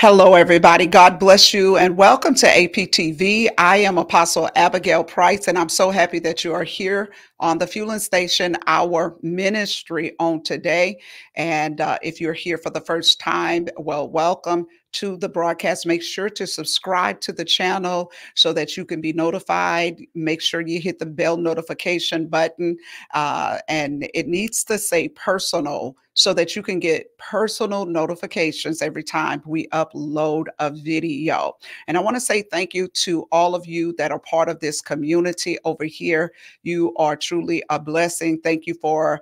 Hello, everybody. God bless you and welcome to APTV. I am Apostle Abigail Price, and I'm so happy that you are here on the Fueling Station, our ministry on today. And if you're here for the first time, well, welcome to the broadcast. Make sure to subscribe to the channel so that you can be notified. Make sure you hit the bell notification button, and it needs to say personal so that you can get personal notifications every time we upload a video. And I want to say thank you to all of you that are part of this community over here. You are truly a blessing. Thank you for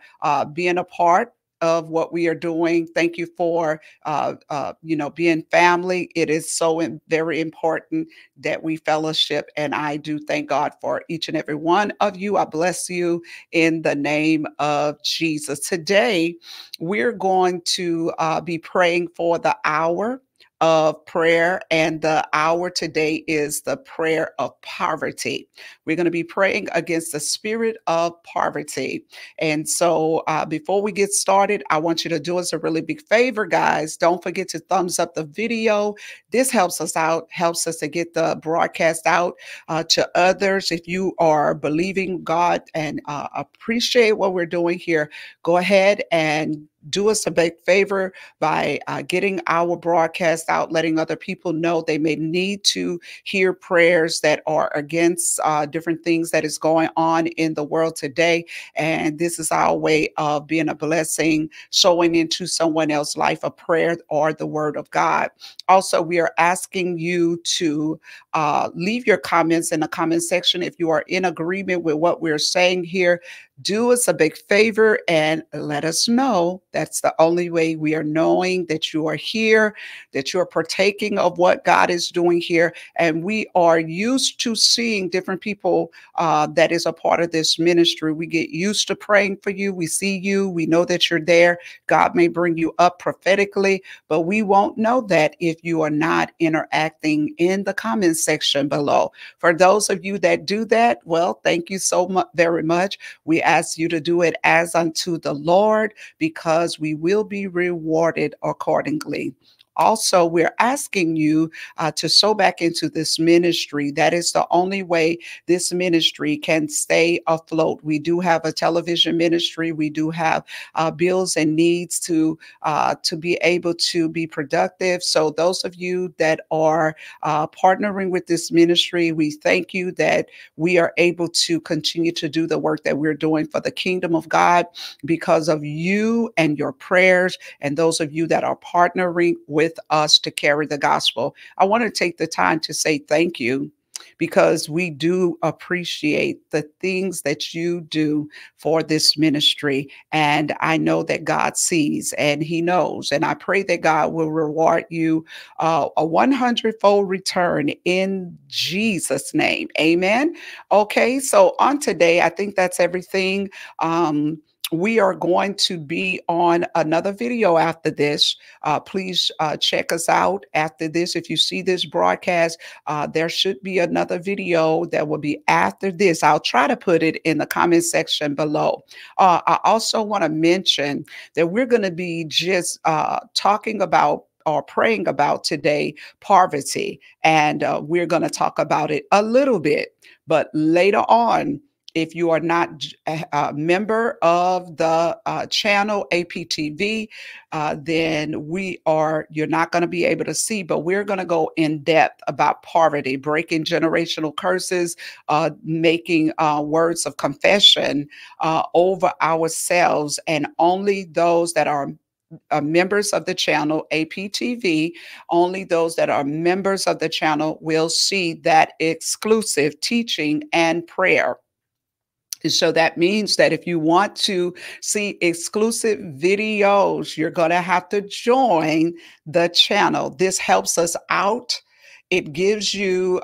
being a part of what we are doing. Thank you for, being family. It is so very important that we fellowship. And I do thank God for each and every one of you. I bless you in the name of Jesus. Today, we're going to be praying for the hour of prayer, and the hour today is the prayer of poverty. We're going to be praying against the spirit of poverty. And so before we get started, I want you to do us a really big favor, guys. Don't forget to thumbs up the video. This helps us out, helps us to get the broadcast out to others. If you are believing God and appreciate what we're doing here, go ahead and do us a big favor by getting our broadcast out, letting other people know they may need to hear prayers that are against different things that is going on in the world today. And this is our way of being a blessing, sowing into someone else's life a prayer or the word of God. Also, we are asking you to leave your comments in the comment section. If you are in agreement with what we're saying here, do us a big favor and let us know. That's the only way we are knowing that you are here, that you are partaking of what God is doing here. And we are used to seeing different people that is a part of this ministry. We get used to praying for you. We see you. We know that you're there. God may bring you up prophetically, but we won't know that if you are not interacting in the comment section below. For those of you that do that, well, thank you so much, very much. We ask you to do it as unto the Lord, because we will be rewarded accordingly. Also, we're asking you to sow back into this ministry. That is the only way this ministry can stay afloat. We do have a television ministry. We do have bills and needs to be able to be productive. So those of you that are partnering with this ministry, we thank you that we are able to continue to do the work that we're doing for the kingdom of God because of you and your prayers and those of you that are partnering with us to carry the gospel. I want to take the time to say thank you, because we do appreciate the things that you do for this ministry. And I know that God sees and he knows. And I pray that God will reward you a 100-fold return in Jesus' name. Amen. Okay, so on today, I think that's everything. We are going to be on another video after this. Please check us out after this. If you see this broadcast, there should be another video that will be after this. I'll try to put it in the comment section below. I also want to mention that we're going to be just talking about or praying about today, poverty. And we're going to talk about it a little bit, but later on, if you are not a member of the channel APTV, then you're not going to be able to see, but we're going to go in depth about poverty, breaking generational curses, making words of confession over ourselves, and only those that are members of the channel APTV, only those that are members of the channel will see that exclusive teaching and prayer. So that means that if you want to see exclusive videos, you're going to have to join the channel. This helps us out. It gives you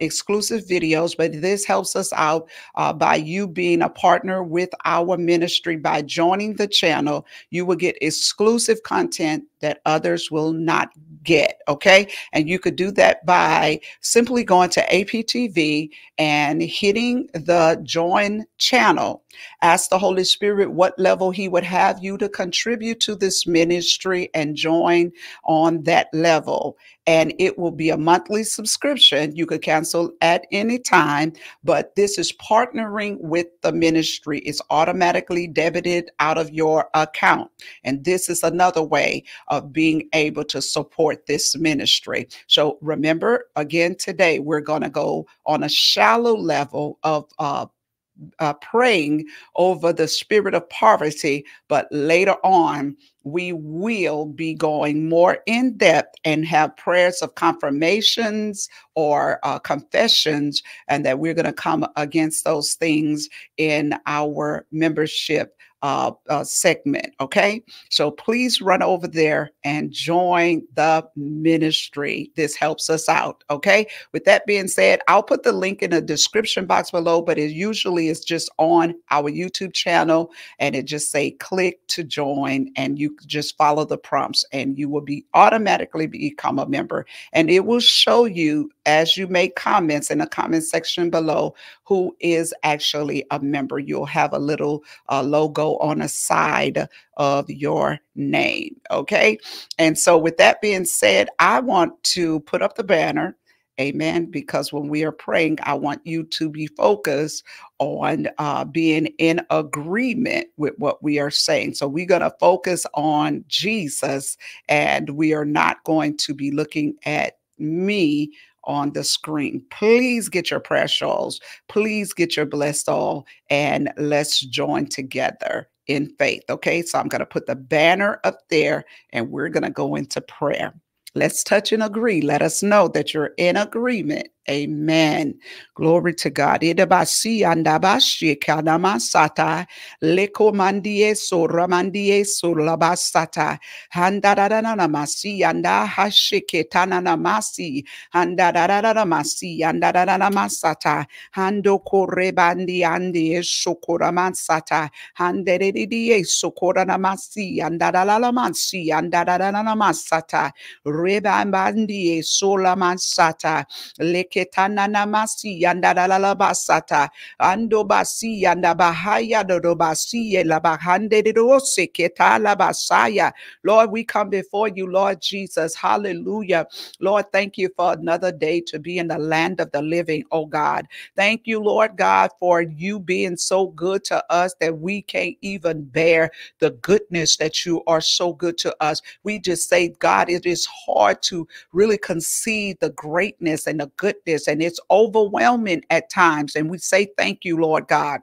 exclusive videos, but this helps us out by you being a partner with our ministry. By joining the channel, you will get exclusive content that others will not get, okay? And you could do that by simply going to APTV and hitting the join channel. Ask the Holy Spirit what level he would have you to contribute to this ministry and join on that level. And it will be a monthly subscription. You could cancel at any time, but this is partnering with the ministry. It's automatically debited out of your account. And this is another way of being able to support this ministry. So remember, again, today, we're going to go on a shallow level of praying over the spirit of poverty, but later on, we will be going more in depth and have prayers of confirmations or confessions, and that we're going to come against those things in our membership segment. Okay, so please run over there and join the ministry. This helps us out. Okay, with that being said, I'll put the link in the description box below, but it usually is just on our YouTube channel, and it just say click to join, and you just follow the prompts and you will be automatically become a member. And it will show you as you make comments in the comment section below who is actually a member. You'll have a little logo on the side of your name. Okay. And so with that being said, I want to put up the banner. Amen. Because when we are praying, I want you to be focused on being in agreement with what we are saying. So we're going to focus on Jesus, and we are not going to be looking at me on the screen. Please get your prayer shawls. Please get your blessed all, and let's join together in faith. Okay, so I'm going to put the banner up there, and we're going to go into prayer. Let's touch and agree. Let us know that you're in agreement. Amen. Glory to God. Ketananamasi yandalalabasata andobasi yandabahaya dodobasi elabahande dose ketalabasaya. Lord, we come before you, Lord Jesus. Hallelujah. Lord, thank you for another day to be in the land of the living, oh God. Thank you, Lord God, for you being so good to us that we can't even bear the goodness that you are so good to us. We just say, God, it is hard to really conceive the greatness and the goodness, and it's overwhelming at times. And we say, thank you, Lord God.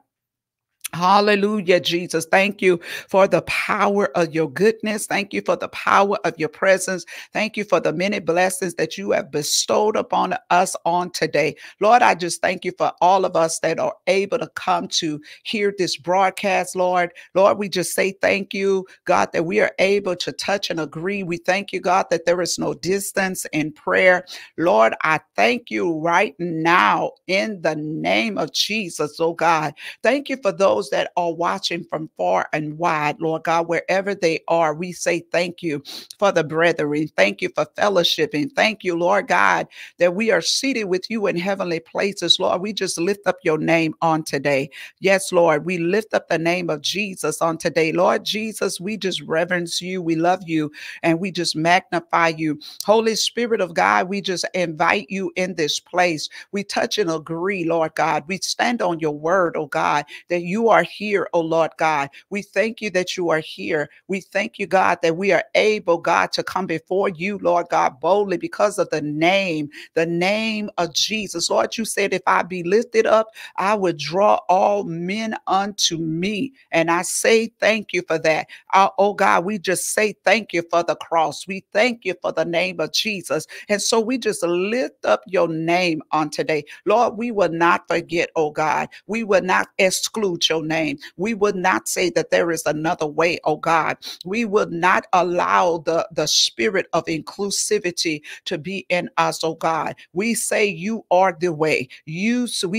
Hallelujah, Jesus. Thank you for the power of your goodness. Thank you for the power of your presence. Thank you for the many blessings that you have bestowed upon us on today. Lord, I just thank you for all of us that are able to come to hear this broadcast, Lord. Lord, we just say thank you, God, that we are able to touch and agree. We thank you, God, that there is no distance in prayer. Lord, I thank you right now in the name of Jesus, oh God. Thank you for those that are watching from far and wide, Lord God, wherever they are. We say thank you for the brethren. Thank you for fellowshipping. Thank you, Lord God, that we are seated with you in heavenly places. Lord, we just lift up your name on today. Yes, Lord, we lift up the name of Jesus on today. Lord Jesus, we just reverence you. We love you, and we just magnify you. Holy Spirit of God, we just invite you in this place. We touch and agree, Lord God. We stand on your word, oh God, that you are here, oh Lord God. We thank you that you are here. We thank you, God, that we are able, God, to come before you, Lord God, boldly because of the name of Jesus. Lord, you said, if I be lifted up, I would draw all men unto me. And I say thank you for that. Oh God, we just say thank you for the cross. We thank you for the name of Jesus. And so we just lift up your name on today. Lord, we will not forget, oh God. We will not exclude your name. We would not say that there is another way, oh God. We would not allow the spirit of inclusivity to be in us, oh God. We say you are the way. We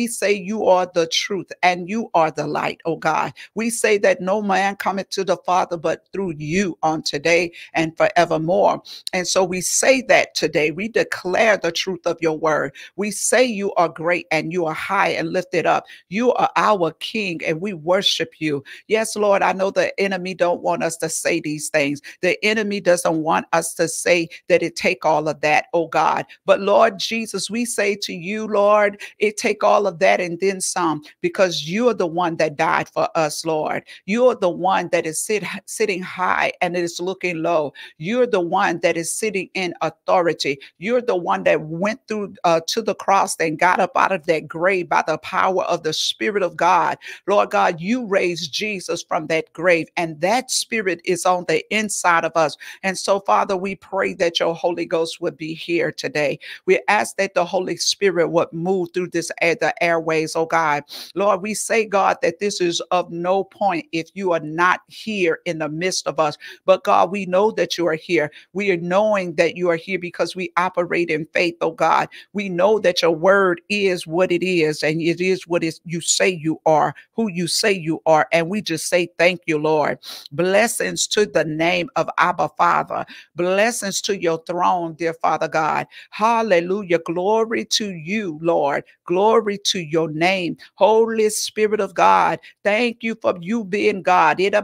say you are the truth, and you are the light, oh God. We say that no man cometh to the Father but through you on today and forevermore. And so we say that today. We declare the truth of your word. We say you are great, and you are high and lifted up. You are our King, and we We worship you. Yes, Lord, I know the enemy don't want us to say these things. The enemy doesn't want us to say that it take all of that, oh God. But Lord Jesus, we say to you, Lord, it take all of that and then some, because you're the one that died for us, Lord. You're the one that is sitting high and it is looking low. You're the one that is sitting in authority. You're the one that went through to the cross and got up out of that grave by the power of the Spirit of God. Lord God, you raised Jesus from that grave, and that Spirit is on the inside of us. And so, Father, we pray that your Holy Ghost would be here today. We ask that the Holy Spirit would move through the airways, oh God. Lord, we say, God, that this is of no point if you are not here in the midst of us. But God, we know that you are here. We are knowing that you are here because we operate in faith, oh God. We know that your word is what it is, and it is what you say you are, who you say you are. And we just say thank you, Lord. Blessings to the name of Abba, Father. Blessings to your throne, dear Father God. Hallelujah. Glory to you, Lord. Glory to your name. Holy Spirit of God, thank you for you being God. Lord,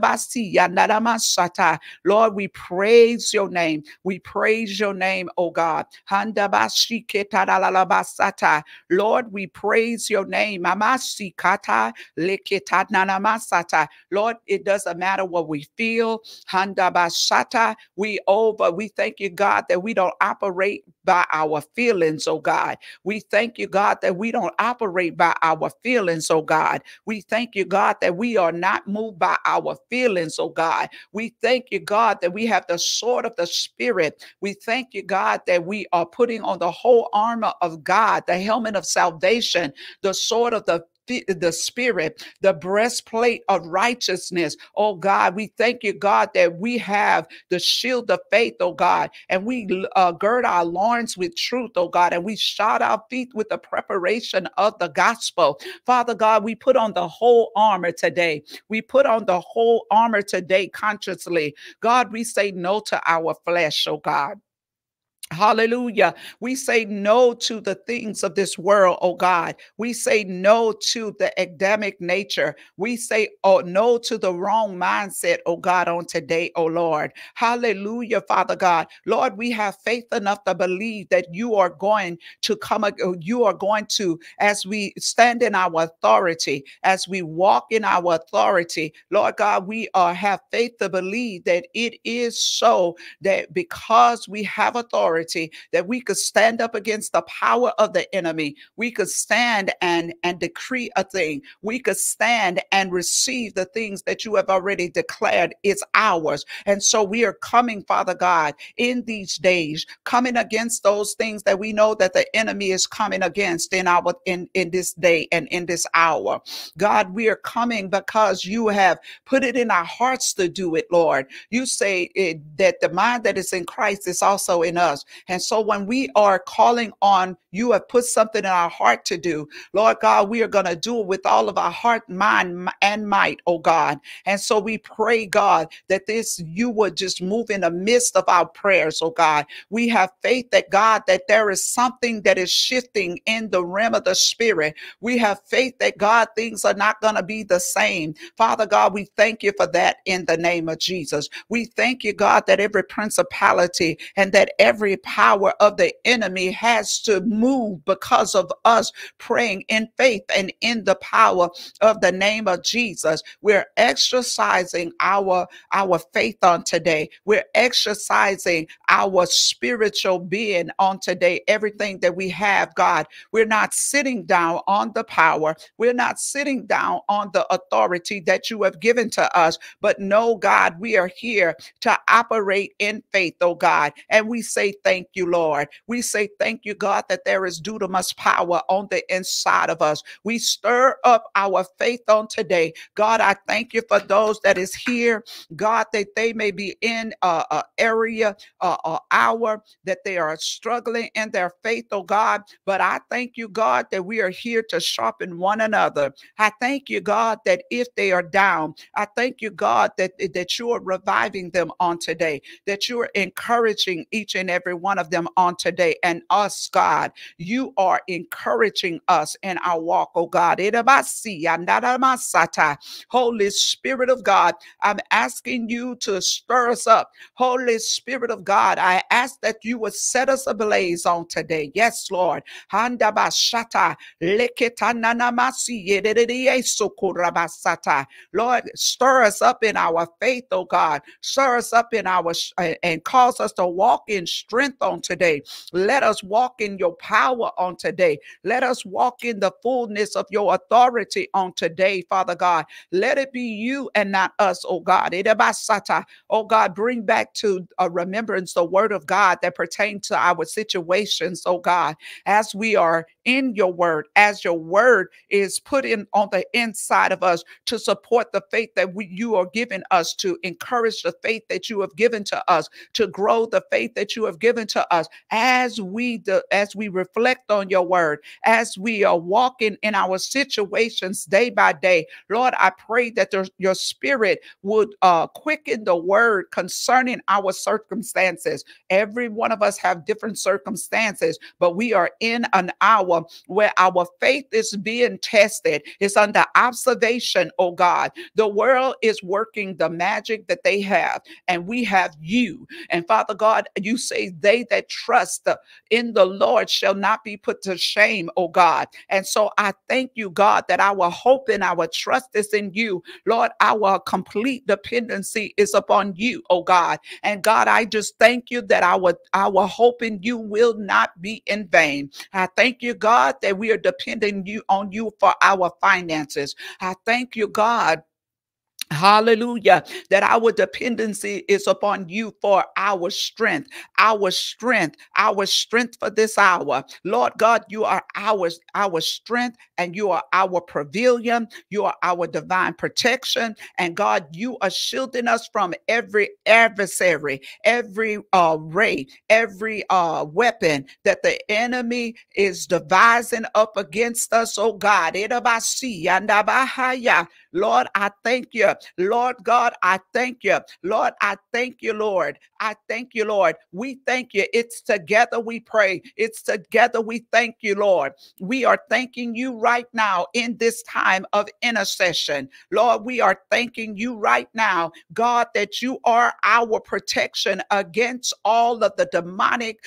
we praise your name. We praise your name, oh God. Lord, we praise your name. Lord, it doesn't matter what we feel. We thank you, God, that we don't operate by our feelings, oh God. We thank you, God, that we don't operate by our feelings, oh God. We thank you, God, that we are not moved by our feelings, oh God. We thank you, God, that we have the sword of the Spirit. We thank you, God, that we are putting on the whole armor of God, the helmet of salvation, the sword of the Spirit, the breastplate of righteousness. Oh God, we thank you, God, that we have the shield of faith, oh God, and we gird our loins with truth, oh God, and we shod our feet with the preparation of the gospel. Father God, we put on the whole armor today. We put on the whole armor today consciously. God, we say no to our flesh, oh God. Hallelujah. We say no to the things of this world, oh God. We say no to the endemic nature. We say no to the wrong mindset, oh God, on today, oh Lord. Hallelujah, Father God. Lord, we have faith enough to believe that you are going to come, you are going to, as we stand in our authority, as we walk in our authority, Lord God, we have faith to believe that it is so, that because we have authority, that we could stand up against the power of the enemy. We could stand and decree a thing. We could stand and receive the things that you have already declared is ours. And so we are coming, Father God, in these days, coming against those things that we know that the enemy is coming against in our in this day and in this hour. God, we are coming because you have put it in our hearts to do it, Lord. You say that the mind that is in Christ is also in us. And so when we are calling on, you have put something in our heart to do. Lord God, we are going to do it with all of our heart, mind, and might, oh God. And so we pray, God, that this, you would just move in the midst of our prayers, oh God. We have faith that, God, that there is something that is shifting in the realm of the Spirit. We have faith that, God, things are not going to be the same. Father God, we thank you for that in the name of Jesus. We thank you, God, that every principality and that every power of the enemy has to move because of us praying in faith and in the power of the name of Jesus. We're exercising our faith on today. We're exercising our spiritual being on today. Everything that we have, God, we're not sitting down on the power. We're not sitting down on the authority that you have given to us. But no, God, we are here to operate in faith, oh God. And we say thank you, Lord. We say thank you, God, that there is dunamis power on the inside of us. We stir up our faith on today. God, I thank you for those that is here, God, that they may be in an area, an hour, that they are struggling in their faith, oh God. But I thank you, God, that we are here to sharpen one another. I thank you, God, that if they are down, I thank you, God, that you are reviving them on today, that you are encouraging each and every one of them on today and us, God. You are encouraging us in our walk, oh God. Holy Spirit of God, I'm asking you to stir us up. Holy Spirit of God, I ask that you would set us ablaze on today. Yes, Lord. Lord, stir us up in our faith, oh God. Stir us up in our and cause us to walk in strength on today. Let us walk in your power on today. Let us walk in the fullness of your authority on today, Father God. Let it be you and not us, oh God. Oh God, bring back to a remembrance the word of God that pertains to our situations, oh God, as we are in your word, as your word is put in on the inside of us to support the faith that you are giving us, to encourage the faith that you have given to us, to grow the faith that you have given to us, as we reflect on your word, as we are walking in our situations day by day. Lord, I pray that your spirit would quicken the word concerning our circumstances. Every one of us have different circumstances, but we are in an hour where our faith is being tested. It's under observation, oh God. The world is working the magic that they have, and we have you. And Father God, you say they that trust in the Lord shall not be put to shame, oh God. And so I thank you, God, that our hope and our trust is in you. Lord, our complete dependency is upon you, oh God. And God, I just thank you that our hope in you will not be in vain. I thank you, God, that we are depending on you for our finances. I thank you, God, hallelujah, that our dependency is upon you for our strength, our strength, our strength for this hour. Lord God, you are our strength, and you are our pavilion. You are our divine protection. And God, you are shielding us from every adversary, every ray, every weapon that the enemy is devising up against us, oh God. Lord, I thank you. Lord God, I thank you. Lord, I thank you, Lord. I thank you, Lord. We thank you. It's together we pray. It's together we thank you, Lord. We are thanking you right now in this time of intercession. Lord, we are thanking you right now, God, that you are our protection against all of the demonic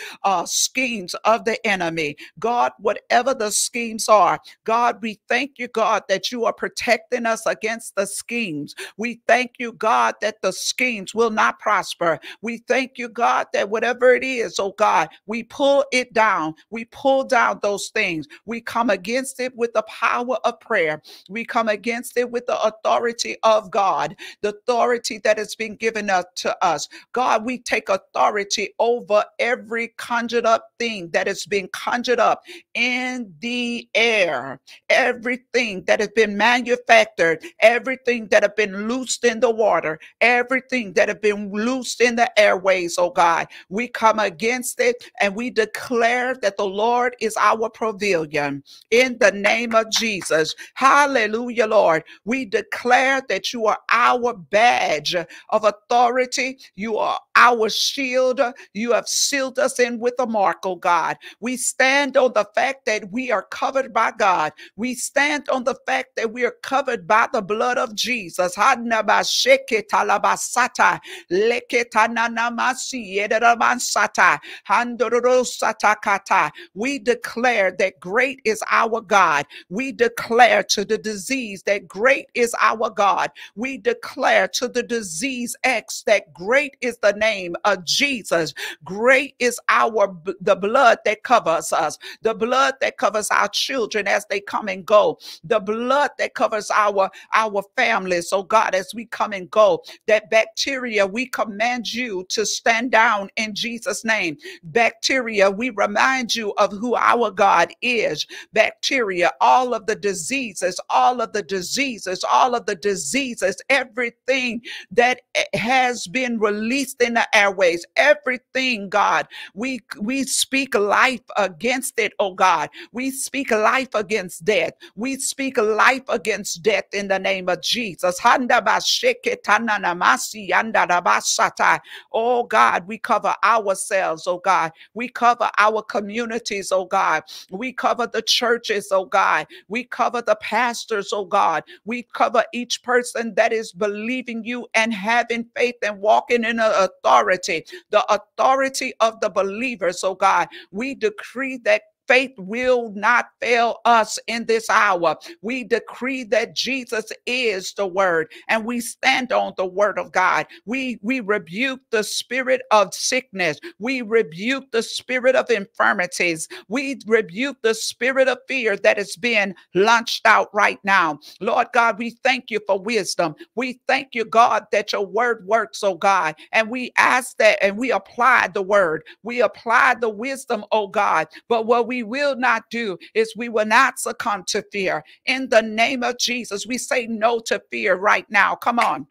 schemes of the enemy. God, whatever the schemes are, God, we thank you, God, that you are protecting us against the schemes. We thank you, God, that the schemes will not prosper. We thank you, God, that whatever it is, oh God, we pull it down. We pull down those things. We come against it with the power of prayer. We come against it with the authority of God, the authority that has been given up to us. God, we take authority over every conjured up thing that has been conjured up in the air, everything that has been manufactured, everything that have been loosed in the water, everything that have been loosed in the airways, oh God. We come against it, and we declare that the Lord is our pavilion in the name of Jesus. Hallelujah, Lord. We declare that you are our badge of authority. You are our shield. You have sealed us in with a mark, oh God. We stand on the fact that we are covered by God. We stand on the fact that we are covered by the blood of Jesus. We declare that great is our God. We declare to the disease that great is our God. We declare to the disease X that great is the name of Jesus. Great is the blood that covers us, the blood that covers our children as they come and go, the blood that covers our families, oh God, as we come and go. That bacteria, we command you to stand down in Jesus' name. Bacteria, we remind you of who our God is. Bacteria, all of the diseases, all of the diseases, all of the diseases, everything that has been released in the airways, everything, God, we speak life against it, oh God. We speak life against death. We speak life against death in the name of Jesus. Yanda Basheketana Namasi Yanda Rabasata. Oh God, we cover ourselves, oh God. We cover our communities, oh God. We cover the churches, oh God. We cover the pastors, oh God. We cover each person that is believing you and having faith and walking in authority, the authority of the believers, oh God. We decree that faith will not fail us in this hour. We decree that Jesus is the word, and we stand on the word of God. We rebuke the spirit of sickness. We rebuke the spirit of infirmities. We rebuke the spirit of fear that is being launched out right now. Lord God, we thank you for wisdom. We thank you, God, that your word works, oh God. And we ask that, and we apply the word. We apply the wisdom, oh God. But what we will not do is we will not succumb to fear. In the name of Jesus, we say no to fear right now. Come on.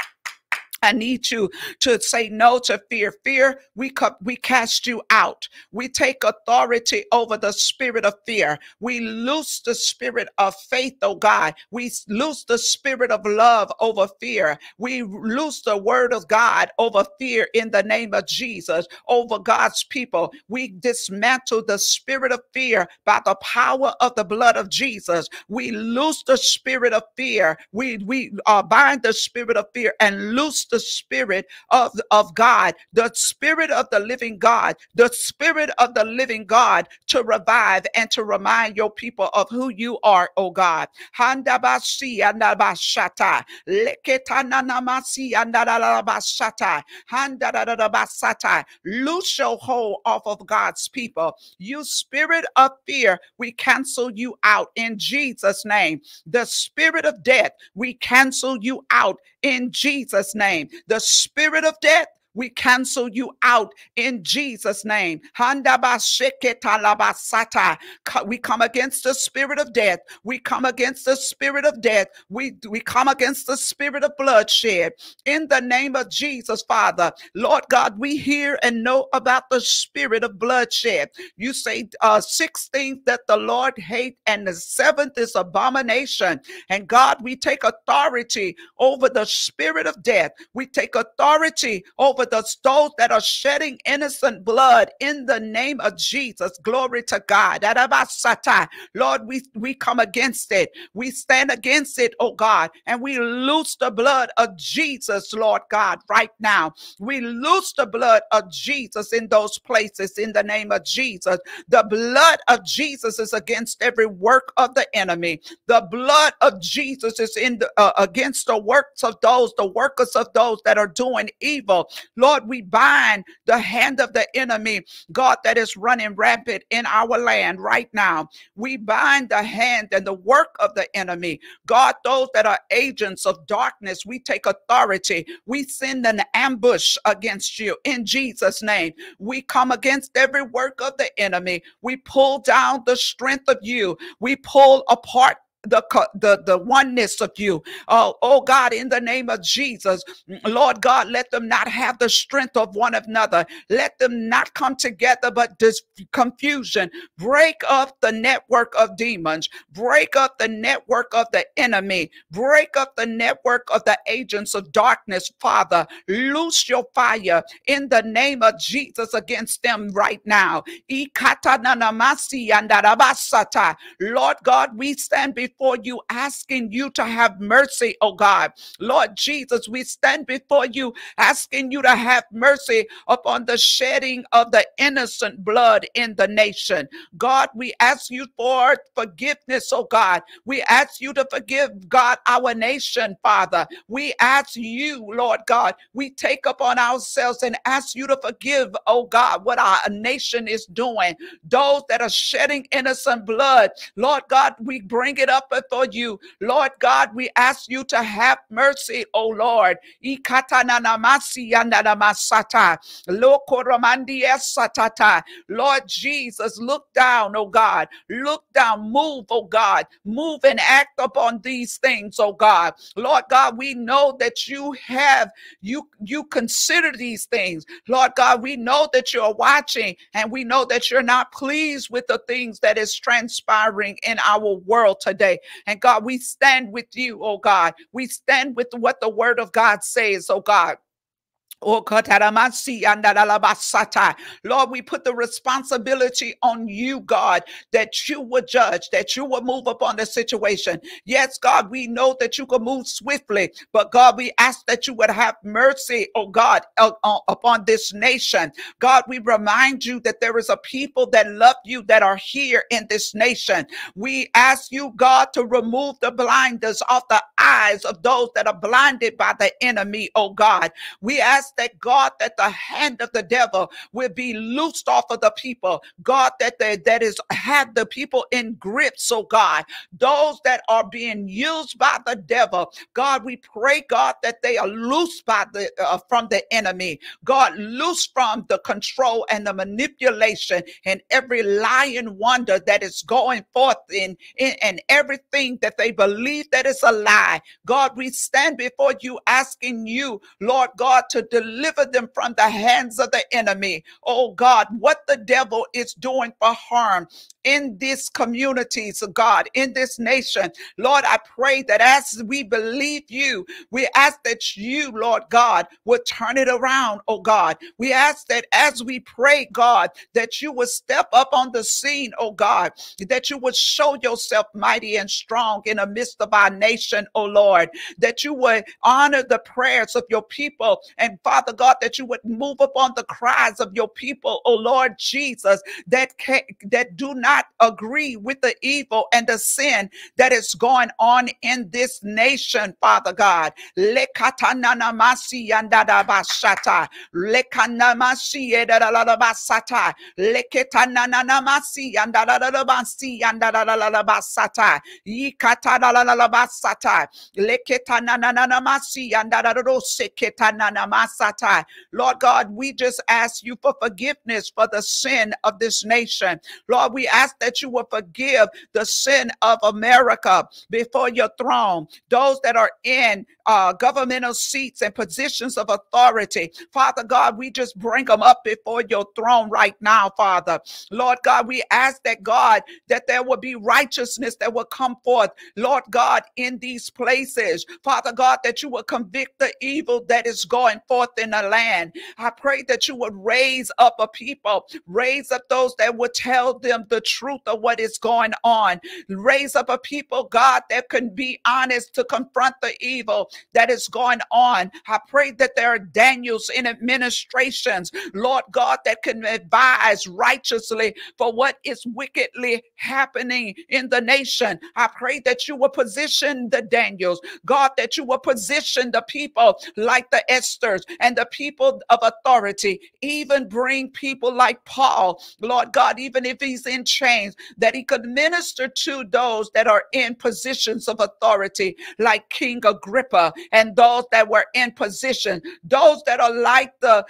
I need you to say no to fear. Fear, we cast you out. We take authority over the spirit of fear. We loose the spirit of faith, oh God. We loose the spirit of love over fear. We loose the word of God over fear in the name of Jesus, over God's people. We dismantle the spirit of fear by the power of the blood of Jesus. We loose the spirit of fear. We bind the spirit of fear and loose the spirit of God, the spirit of the living God, the spirit of the living God to revive and to remind your people of who you are, oh God. Loose your hold off of God's people. You spirit of fear, we cancel you out in Jesus' name. The spirit of death, we cancel you out in Jesus' name. The spirit of death, we cancel you out in Jesus' name. We come against the spirit of death. We come against the spirit of death. We come against the spirit of bloodshed. In the name of Jesus, Father, Lord God, we hear and know about the spirit of bloodshed. You say 6 things that the Lord hates, and the 7th is abomination. And God, we take authority over the spirit of death. We take authority over those that are shedding innocent blood in the name of Jesus. Glory to God. Lord, we come against it. We stand against it, oh God, and we loose the blood of Jesus, Lord God, right now. We loose the blood of Jesus in those places in the name of Jesus. The blood of Jesus is against every work of the enemy. The blood of Jesus is against the works of the workers of those that are doing evil. Lord, we bind the hand of the enemy, God, that is running rampant in our land right now. We bind the hand and the work of the enemy. God, those that are agents of darkness, we take authority. We send an ambush against you in Jesus' name. We come against every work of the enemy. We pull down the strength of you. We pull apart the oneness of you. Oh God, in the name of Jesus, Lord God, let them not have the strength of one another. Let them not come together, but this confusion. Break up the network of demons. Break up the network of the enemy. Break up the network of the agents of darkness, Father. Loose your fire in the name of Jesus against them right now. Lord God, we stand before you asking you to have mercy, oh God. Lord Jesus, we stand before you asking you to have mercy upon the shedding of the innocent blood in the nation. God, we ask you for forgiveness, oh God. We ask you to forgive, God, our nation, Father. We ask you, Lord God, we take upon ourselves and ask you to forgive, oh God, what our nation is doing. Those that are shedding innocent blood, Lord God, we bring it up before you. Lord God, we ask you to have mercy, O Lord. Lord Jesus, look down, O God. Look down, move, O God. Move and act upon these things, O God. Lord God, we know that you consider these things. Lord God, we know that you're watching, and we know that you're not pleased with the things that is transpiring in our world today. today. And God, we stand with you, oh God. We stand with what the word of God says, oh God. Lord, we put the responsibility on you, God, that you would judge, that you would move upon the situation. Yes, God, we know that you can move swiftly, but God, we ask that you would have mercy, oh God, upon this nation. God, we remind you that there is a people that love you that are here in this nation. We ask you, God, to remove the blinders off the eyes of those that are blinded by the enemy, oh God. We ask that God, that the hand of the devil will be loosed off of the people, God, that have the people in grips, oh God, those that are being used by the devil, God, we pray, God, that they are loosed by the from the enemy, God, loose from the control and the manipulation and every lying wonder that is going forth in everything that they believe that is a lie. God, we stand before you asking you, Lord God, to deliver them from the hands of the enemy. Oh God, what the devil is doing for harm in these communities, God, in this nation. Lord, I pray that as we believe you, we ask that you, Lord God, will turn it around, oh God. We ask that as we pray, God, that you will step up on the scene, oh God, that you would show yourself mighty and strong in the midst of our nation, oh Lord, that you would honor the prayers of your people. And Father God, that you would move upon the cries of your people, oh Lord Jesus, that do not agree with the evil and the sin that is going on in this nation, Father God. Lord God, we just ask you for forgiveness for the sin of this nation. Lord, we ask that you will forgive the sin of America before your throne, those that are in governmental seats and positions of authority. Father God, we just bring them up before your throne right now, Father. Lord God, we ask that, God, that there will be righteousness that will come forth, Lord God, in these places. Father God, that you will convict the evil that is going forth in the land. I pray that you would raise up a people, raise up those that would tell them the truth of what is going on. Raise up a people, God, that can be honest to confront the evil that is going on. I pray that there are Daniels in administrations, Lord God, that can advise righteously for what is wickedly happening in the nation. I pray that you will position the Daniels, God, that you will position the people like the Esthers and the people of authority. Even bring people like Paul, Lord God, even if he's in chains, that he could minister to those that are in positions of authority, like King Agrippa and those that were in position, those that are like the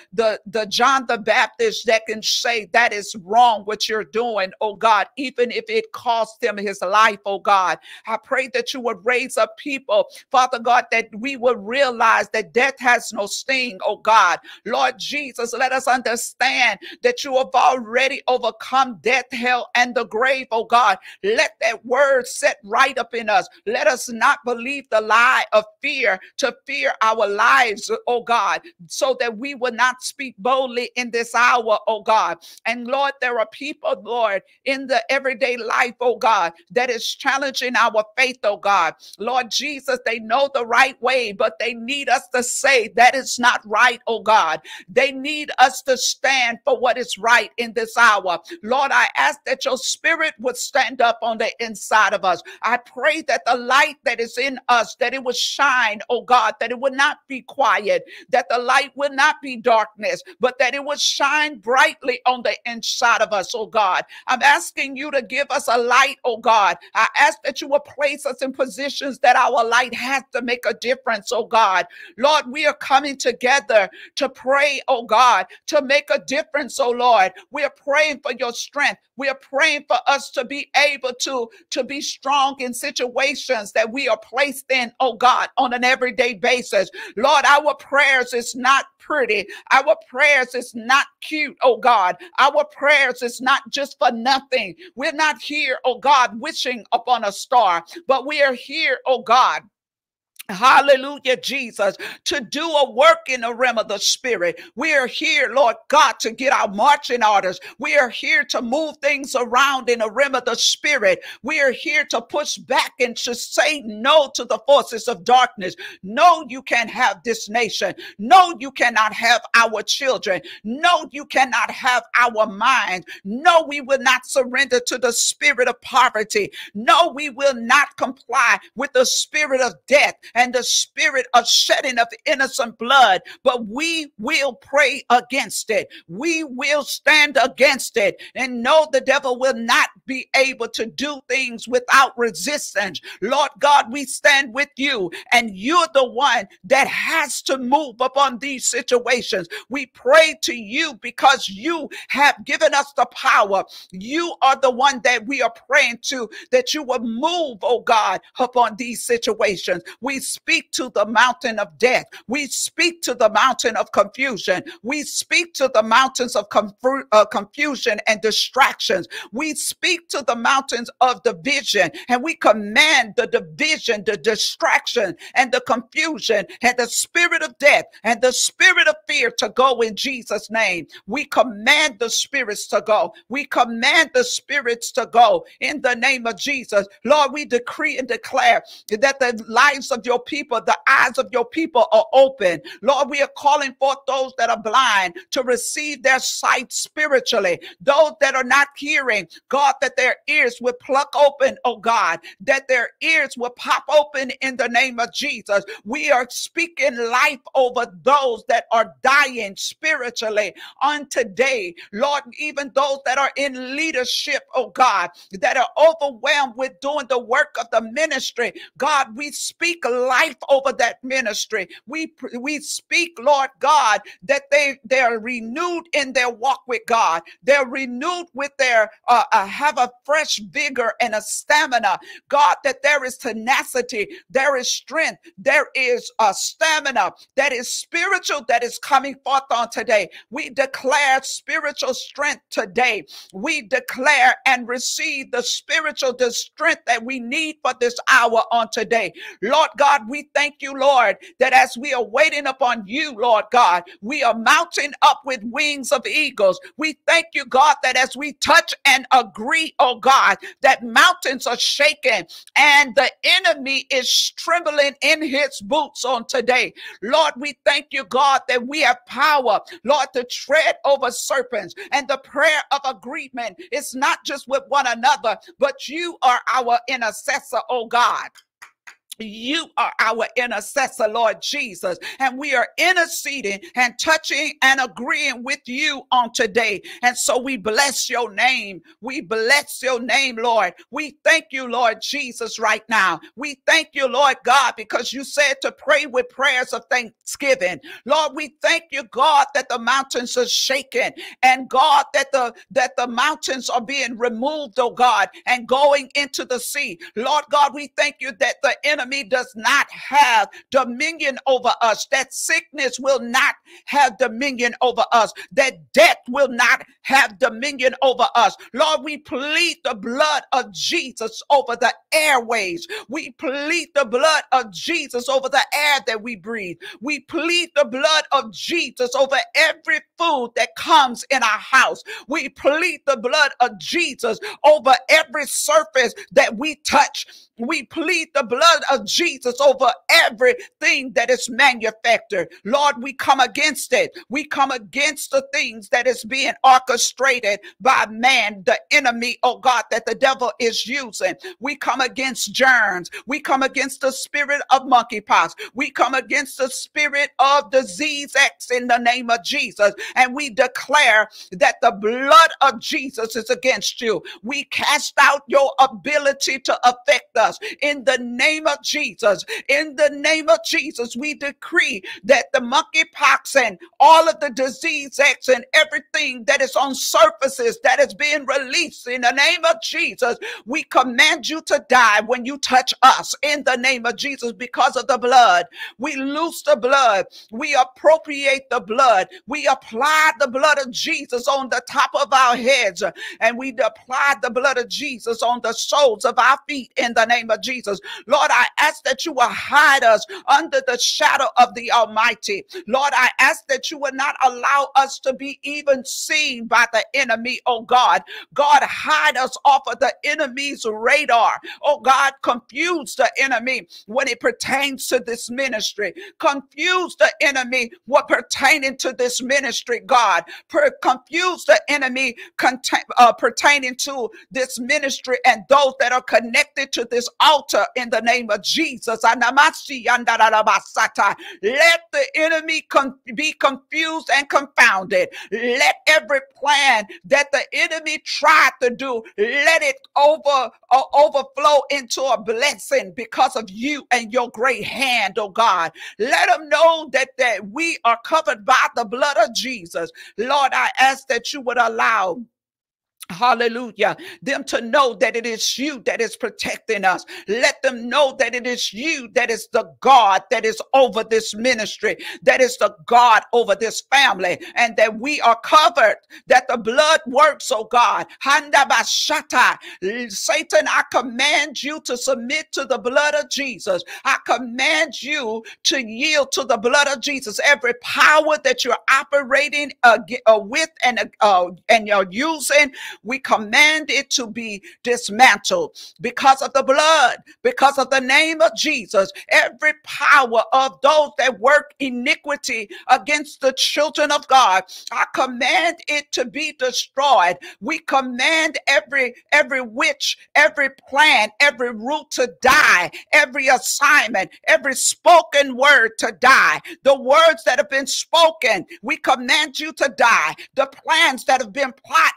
John the Baptist that can say that is wrong what you're doing, oh God, even if it cost him his life, oh God. I pray that you would raise up people, Father God, that we will realize that death has no sting, oh God. Lord Jesus, let us understand that you have already overcome death, hell, and the grave, oh God. Let that word set right up in us. Let us not believe the lie of fear, to fear our lives, oh God, so that we will not speak boldly in this hour, oh God. And Lord, there are people, Lord, in the everyday life, oh God, that is challenging our faith, oh God. Lord Jesus, they know the right way, but they need us to say that is not right, oh God. They need us to stand for what is right in this hour. Lord, I ask that your spirit would stand up on the inside of us. I pray that the light that is in us, that it would shine, oh God, that it would not be quiet, that the light would not be darkness, but that it would shine brightly on the inside of us, oh God. I'm asking you to give us a light, oh God. I ask that you will place us in positions that our light has to make a difference, oh God. Lord, we are coming together to pray, oh God, to make a difference, oh Lord. We are praying for your strength. We're praying for us to be able to be strong in situations that we are placed in, oh God, on an everyday basis. Lord, our prayers is not pretty. Our prayers is not cute, oh God. Our prayers is not just for nothing. We're not here, oh God, wishing upon a star, but we are here, oh God, hallelujah, Jesus, to do a work in the realm of the spirit. We are here, Lord God, to get our marching orders. We are here to move things around in the realm of the spirit. We are here to push back and to say no to the forces of darkness. No, you can't have this nation. No, you cannot have our children. No, you cannot have our minds. No, we will not surrender to the spirit of poverty. No, we will not comply with the spirit of death and the spirit of shedding of innocent blood, but we will pray against it. We will stand against it. And no, the devil will not be able to do things without resistance. Lord God, we stand with you, and you're the one that has to move upon these situations. We pray to you because you have given us the power. You are the one that we are praying to, that you will move, oh God, upon these situations. We speak to the mountain of death. We speak to the mountain of confusion. We speak to the mountains of confusion and distractions. We speak to the mountains of division, and we command the division, the distraction, and the confusion, and the spirit of death, and the spirit of fear to go in Jesus' name. We command the spirits to go. We command the spirits to go in the name of Jesus. Lord, we decree and declare that the lives of your people, the eyes of your people are open. Lord, we are calling forth those that are blind to receive their sight spiritually. Those that are not hearing, God, that their ears will pluck open, oh God, that their ears will pop open in the name of Jesus. We are speaking life over those that are dying spiritually on today. Lord, even those that are in leadership, oh God, that are overwhelmed with doing the work of the ministry. God, we speak life over that ministry. We speak, Lord God, that they are renewed in their walk with God. They're renewed with their, have a fresh vigor and a stamina. God, that there is tenacity, there is strength, there is a stamina that is spiritual that is coming forth on today. We declare spiritual strength today. We declare and receive the spiritual strength that we need for this hour on today. Lord God, we thank you, Lord, that as we are waiting upon you, Lord God, we are mounting up with wings of eagles. We thank you, God, that as we touch and agree, oh God, that mountains are shaken and the enemy is trembling in his boots on today. Lord, we thank you, God, that we have power, Lord, to tread over serpents, and the prayer of agreement is not just with one another, but you are our intercessor, oh God. You are our intercessor, Lord Jesus, and we are interceding and touching and agreeing with you on today. And so we bless your name. We bless your name, Lord. We thank you, Lord Jesus, right now. We thank you, Lord God, because you said to pray with prayers of thanksgiving. Lord, we thank you, God, that the mountains are shaken, and God, that the mountains are being removed, oh God, and going into the sea. Lord God, we thank you that the enemy does not have dominion over us, that sickness will not have dominion over us, that death will not have dominion over us. Lord, we plead the blood of Jesus over the airways. We plead the blood of Jesus over the air that we breathe. We plead the blood of Jesus over every food that comes in our house. We plead the blood of Jesus over every surface that we touch. We plead the blood of Jesus over everything that is manufactured. Lord, we come against it. We come against the things that is being orchestrated by man, the enemy, oh God, that the devil is using. We come against germs. We come against the spirit of monkeypox. We come against the spirit of disease X in the name of Jesus. And we declare that the blood of Jesus is against you. We cast out your ability to affect us in the name of Jesus. In the name of Jesus, we decree that the monkeypox and all of the disease X and everything that is on on surfaces that is being released in the name of Jesus. We command you to die when you touch us in the name of Jesus because of the blood. We loose the blood. We appropriate the blood. We apply the blood of Jesus on the top of our heads, and we apply the blood of Jesus on the soles of our feet in the name of Jesus. Lord, I ask that you will hide us under the shadow of the Almighty. Lord, I ask that you will not allow us to be even seen by the enemy, oh God. God, hide us off of the enemy's radar. Oh God, confuse the enemy when it pertains to this ministry. Confuse the enemy what pertaining to this ministry, God. Confuse the enemy pertaining to this ministry and those that are connected to this altar in the name of Jesus. Let the enemy be confused and confounded. Let every plan that the enemy tried to do, let it overflow into a blessing because of you and your great hand, oh God. Let them know that we are covered by the blood of Jesus. Lord, I ask that you would allow, hallelujah, them to know that it is you that is protecting us. Let them know that it is you that is the God that is over this ministry, that is the God over this family, and that we are covered, that the blood works, oh God. Satan, I command you to submit to the blood of Jesus. I command you to yield to the blood of Jesus. Every power that you're operating with and you're using, we command it to be dismantled because of the blood, because of the name of Jesus. Every power of those that work iniquity against the children of God, I command it to be destroyed. We command every witch, every plan, every root to die, every assignment, every spoken word to die. The words that have been spoken, we command you to die. The plans that have been plotted,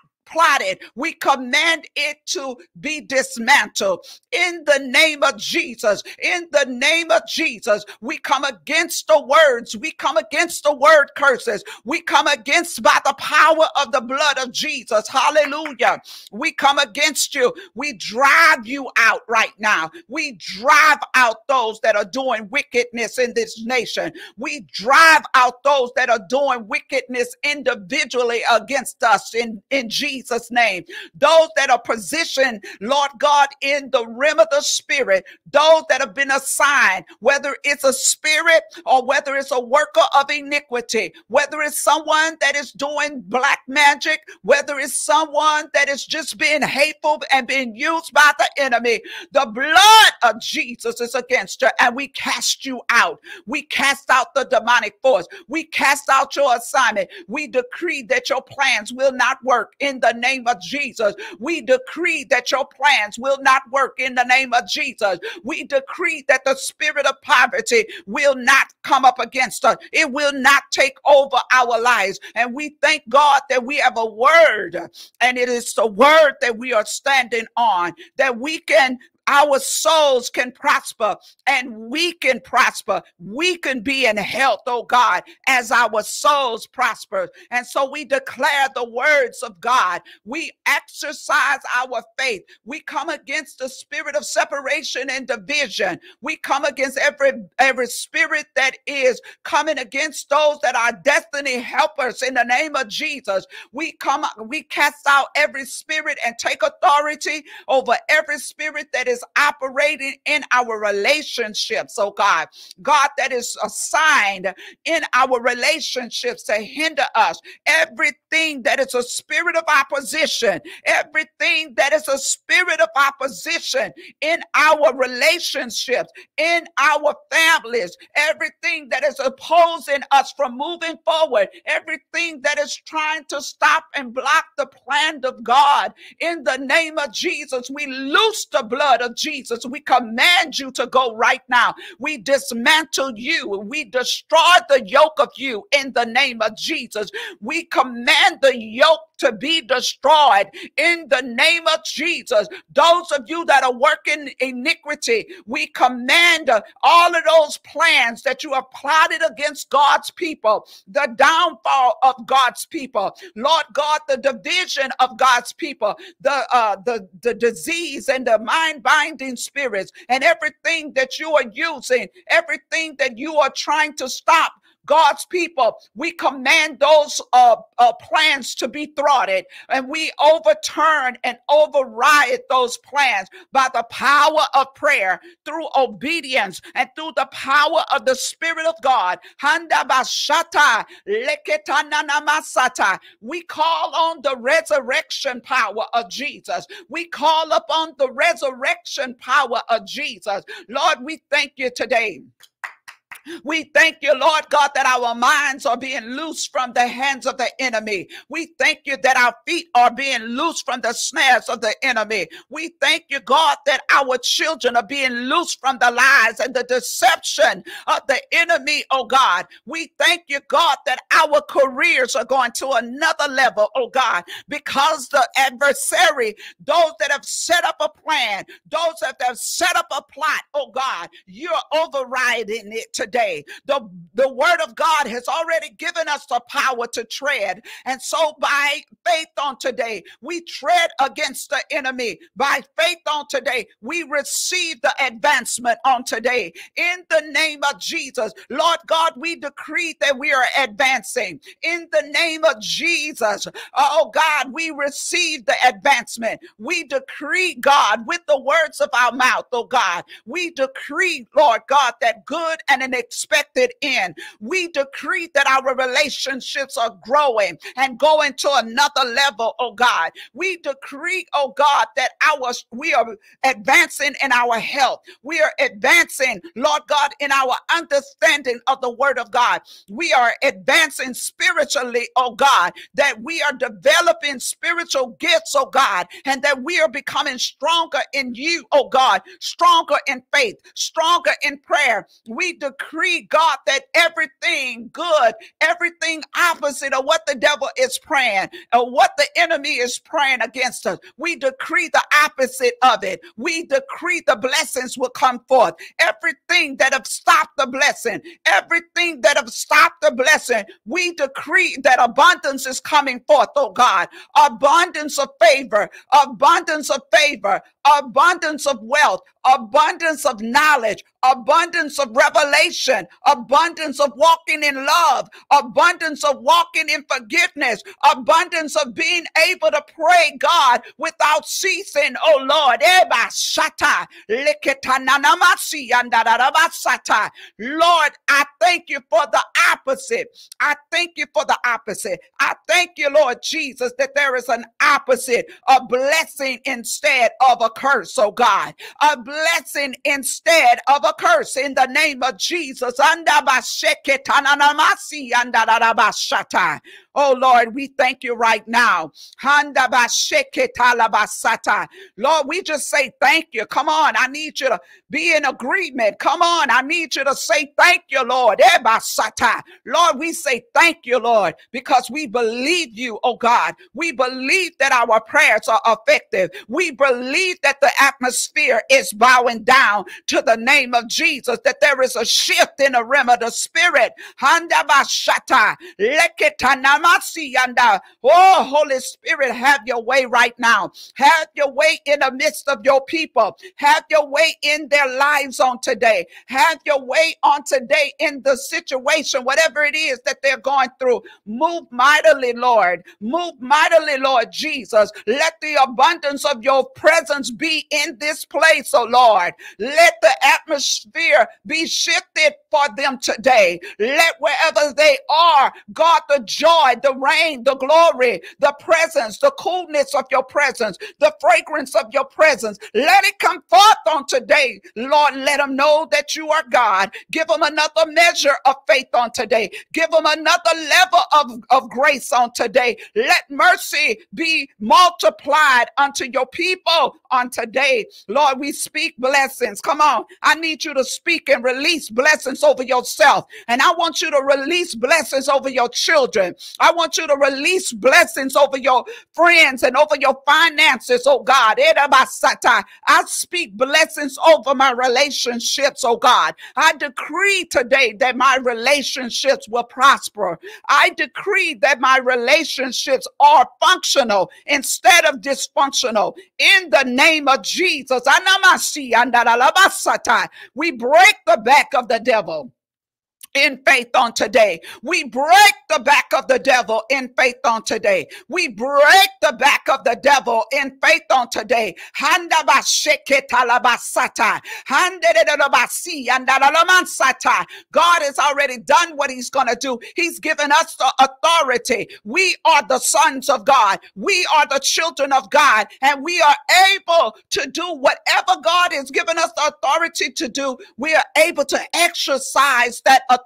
we command it to be dismantled in the name of Jesus. In the name of Jesus, we come against the words, we come against the word curses, we come against by the power of the blood of Jesus. Hallelujah. We come against you. We drive you out right now. We drive out those that are doing wickedness in this nation. We drive out those that are doing wickedness individually against us in Jesus' name. Those that are positioned, Lord God, in the realm of the spirit, those that have been assigned, whether it's a spirit or whether it's a worker of iniquity, whether it's someone that is doing black magic, whether it's someone that is just being hateful and being used by the enemy, the blood of Jesus is against her, and we cast you out. We cast out the demonic force. We cast out your assignment. We decree that your plans will not work in the name of Jesus. We decree that your plans will not work in the name of Jesus. We decree that the spirit of poverty will not come up against us. It will not take over our lives. And we thank God that we have a word, and it is the word that we are standing on, that we can, our souls can prosper, and we can prosper. We can be in health, oh God, as our souls prosper. And so we declare the words of God. We exercise our faith. We come against the spirit of separation and division. We come against every spirit that is coming against those that are destiny helpers in the name of Jesus. We cast out every spirit and take authority over every spirit that is operating in our relationships, oh God. God, that is assigned in our relationships to hinder us. Everything that is a spirit of opposition, everything that is a spirit of opposition in our relationships, in our families, everything that is opposing us from moving forward, everything that is trying to stop and block the plan of God, in the name of Jesus, we loose the blood blood of Jesus, we command you to go right now. We dismantle you and we destroy the yoke of you in the name of Jesus. We command the yoke to be destroyed in the name of Jesus. Those of you that are working iniquity, we command all of those plans that you have plotted against God's people, the downfall of God's people, Lord God, the division of God's people, the disease and the mind-binding spirits, and everything that you are using, everything that you are trying to stop God's people, we command those plans to be thwarted, and we overturn and override those plans by the power of prayer, through obedience, and through the power of the Spirit of God. We call on the resurrection power of Jesus. We call upon the resurrection power of Jesus. Lord, we thank you today. We thank you, Lord God, that our minds are being loosed from the hands of the enemy. We thank you that our feet are being loosed from the snares of the enemy. We thank you, God, that our children are being loosed from the lies and the deception of the enemy, oh God. We thank you, God, that our careers are going to another level, oh God, because the adversary, those that have set up a plan, those that have set up a plot, oh God, you're overriding it today. The word of God has already given us the power to tread. And so by faith on today, we tread against the enemy. By faith on today, we receive the advancement on today. In the name of Jesus, Lord God, we decree that we are advancing. In the name of Jesus, oh God, we receive the advancement. We decree, God, with the words of our mouth, oh God, we decree, Lord God, that good and an expected end. We decree that our relationships are growing and going to another level, oh God. We decree, oh God, that we are advancing in our health. We are advancing, Lord God, in our understanding of the word of God. We are advancing spiritually, oh God, that we are developing spiritual gifts, oh God, and that we are becoming stronger in you, oh God, stronger in faith, stronger in prayer. We decree, God, that everything good, everything opposite of what the devil is praying, or what the enemy is praying against us, we decree the opposite of it. We decree the blessings will come forth. Everything that have stopped the blessing, everything that have stopped the blessing, we decree that abundance is coming forth, oh God. Abundance of favor, abundance of favor, abundance of wealth, abundance of knowledge, abundance of revelation, abundance of walking in love, abundance of walking in forgiveness, abundance of being able to pray, God, without ceasing, oh Lord. Lord, I thank you for the opposite. I thank you for the opposite. I thank you, Lord Jesus, that there is an opposite, a blessing instead of a curse, oh God, a blessing instead of a curse, in the name of Jesus. Oh Lord, we thank you right now. Lord, we just say thank you. Come on, I need you to be in agreement. Come on, I need you to say thank you, Lord. Lord, we say thank you, Lord, because we believe you, oh God. We believe that our prayers are effective. We believe that the atmosphere is bowing down to the name of Jesus, that there is a shift in the realm of the spirit. Oh, Holy Spirit, have your way right now. Have your way in the midst of your people. Have your way in their lives on today. Have your way on today in the situation, whatever it is that they're going through. Move mightily, Lord. Move mightily, Lord Jesus. Let the abundance of your presence be in this place, oh Lord. Let the atmosphere be shifted for them today. Let wherever they are, God, the joy joy, the rain, the glory, the presence, the coolness of your presence, the fragrance of your presence. Let it come forth on today, Lord. Let them know that you are God. Give them another measure of faith on today. Give them another level of grace on today. Let mercy be multiplied unto your people on today. Lord, we speak blessings. Come on. I need you to speak and release blessings over yourself. And I want you to release blessings over your children. I want you to release blessings over your friends and over your finances, oh God. I speak blessings over my relationships, oh God. I decree today that my relationships will prosper. I decree that my relationships are functional instead of dysfunctional. In the name of Jesus, we break the back of the devil in faith on today. We break the back of the devil in faith on today. We break the back of the devil in faith on today. God has already done what he's going to do. He's given us the authority. We are the sons of God. We are the children of God, and we are able to do whatever God has given us the authority to do. We are able to exercise that authority.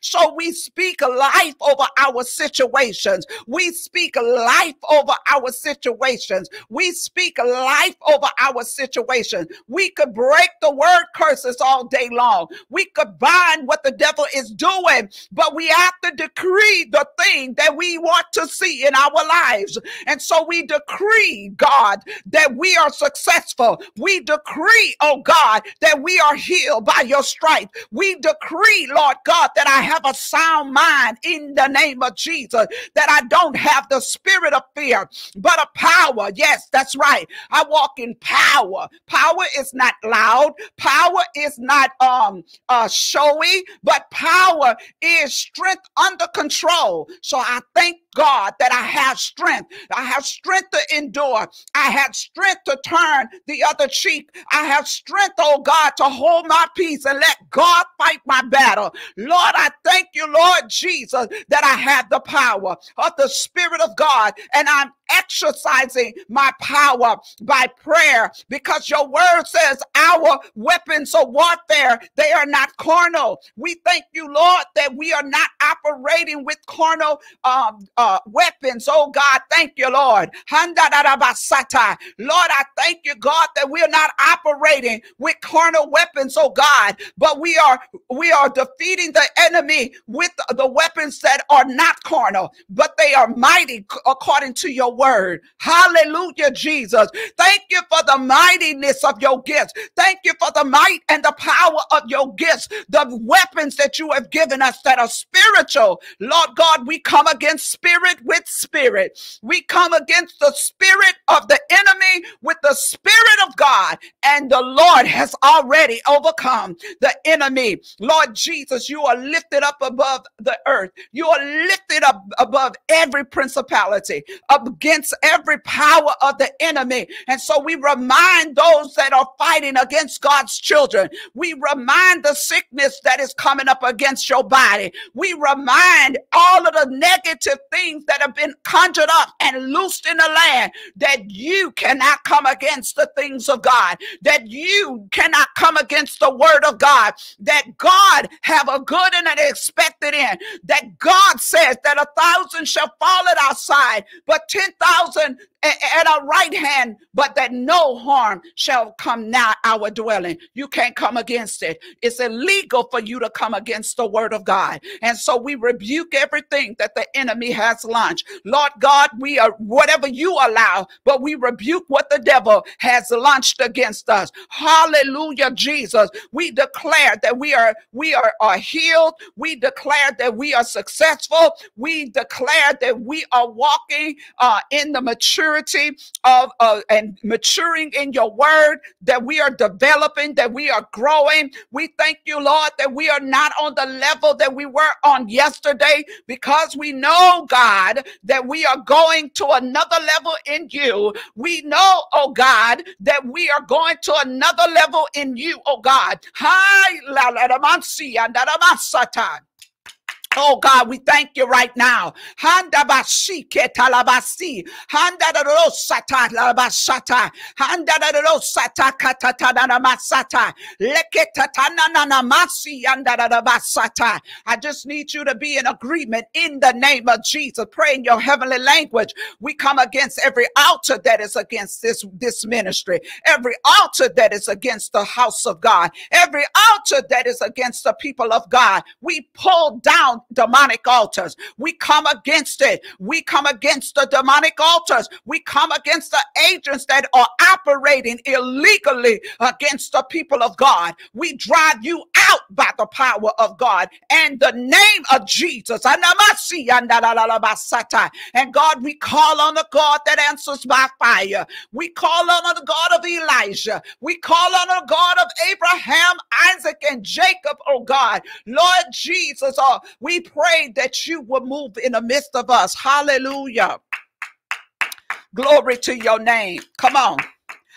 So we speak life over our situations. We speak life over our situations. We speak life over our situations. We could break the word curses all day long. We could bind what the devil is doing, but we have to decree the thing that we want to see in our lives. And so we decree, God, that we are successful. We decree, oh God, that we are healed by your stripes. We decree, Lord God, that I have a sound mind in the name of Jesus, that I don't have the spirit of fear, but of power. Yes, that's right. I walk in power. Power is not loud. Power is not showy, but power is strength under control. So I thank God that I have strength. I have strength to endure. I have strength to turn the other cheek. I have strength, oh God, to hold my peace and let God fight my battle. Lord, I thank you, Lord Jesus, that I have the power of the Spirit of God, and I'm exercising my power by prayer, because your word says our weapons of warfare, they are not carnal. We thank you, Lord, that we are not operating with carnal weapons. Oh God, thank you, Lord. Lord, I thank you, God, that we are not operating with carnal weapons, oh God, but we are defeating the enemy with the weapons that are not carnal, but they are mighty according to your word. Hallelujah, Jesus. Thank you for the mightiness of your gifts. Thank you for the might and the power of your gifts, the weapons that you have given us that are spiritual. Lord God, we come against spirit with spirit. We come against the spirit of the enemy with the Spirit of God, and the Lord has already overcome the enemy. Lord Jesus, you are lifted up above the earth. You are lifted up above every principality, against every power of the enemy. And so we remind those that are fighting against God's children. We remind the sickness that is coming up against your body. We remind all of the negative things that have been conjured up and loosed in the land, that you cannot come against the things of God, that you cannot come against the word of God, that God have a good and an expected end, that God says that 1,000 shall fall at our side, but 10,000 at our right hand, but that no harm shall come nigh our dwelling. You can't come against it. It's illegal for you to come against the word of God. And so we rebuke everything that the enemy has launched. Lord God, we are whatever you allow, but we rebuke what the devil has launched against us. Hallelujah, Jesus. We declare that we are healed. We declare that we are successful. We declare that we are walking in the maturity maturity of and maturing in your word, that we are developing, that we are growing. We thank you, Lord, that we are not on the level that we were on yesterday, because we know, God, that we are going to another level in you. We know, oh God, that we are going to another level in you, oh God. Hi, la la da mansi and da masata. Oh God, we thank you right now. Handa bashi ketalabasi, handa rosata labasata, handa rosata katatana masata, leketatana namasi yanda rabasata. I just need you to be in agreement in the name of Jesus. Pray in your heavenly language. We come against every altar that is against this ministry, every altar that is against the house of God, every altar that is against the people of God. We pull down demonic altars. We come against it. We come against the demonic altars. We come against the agents that are operating illegally against the people of God. We drive you out by the power of God and the name of Jesus. And God, we call on the God that answers by fire. We call on the God of Elijah. We call on the God of Abraham, Isaac, and Jacob, oh God. Lord Jesus, we pray that you will move in the midst of us. Hallelujah. Glory to your name. Come on.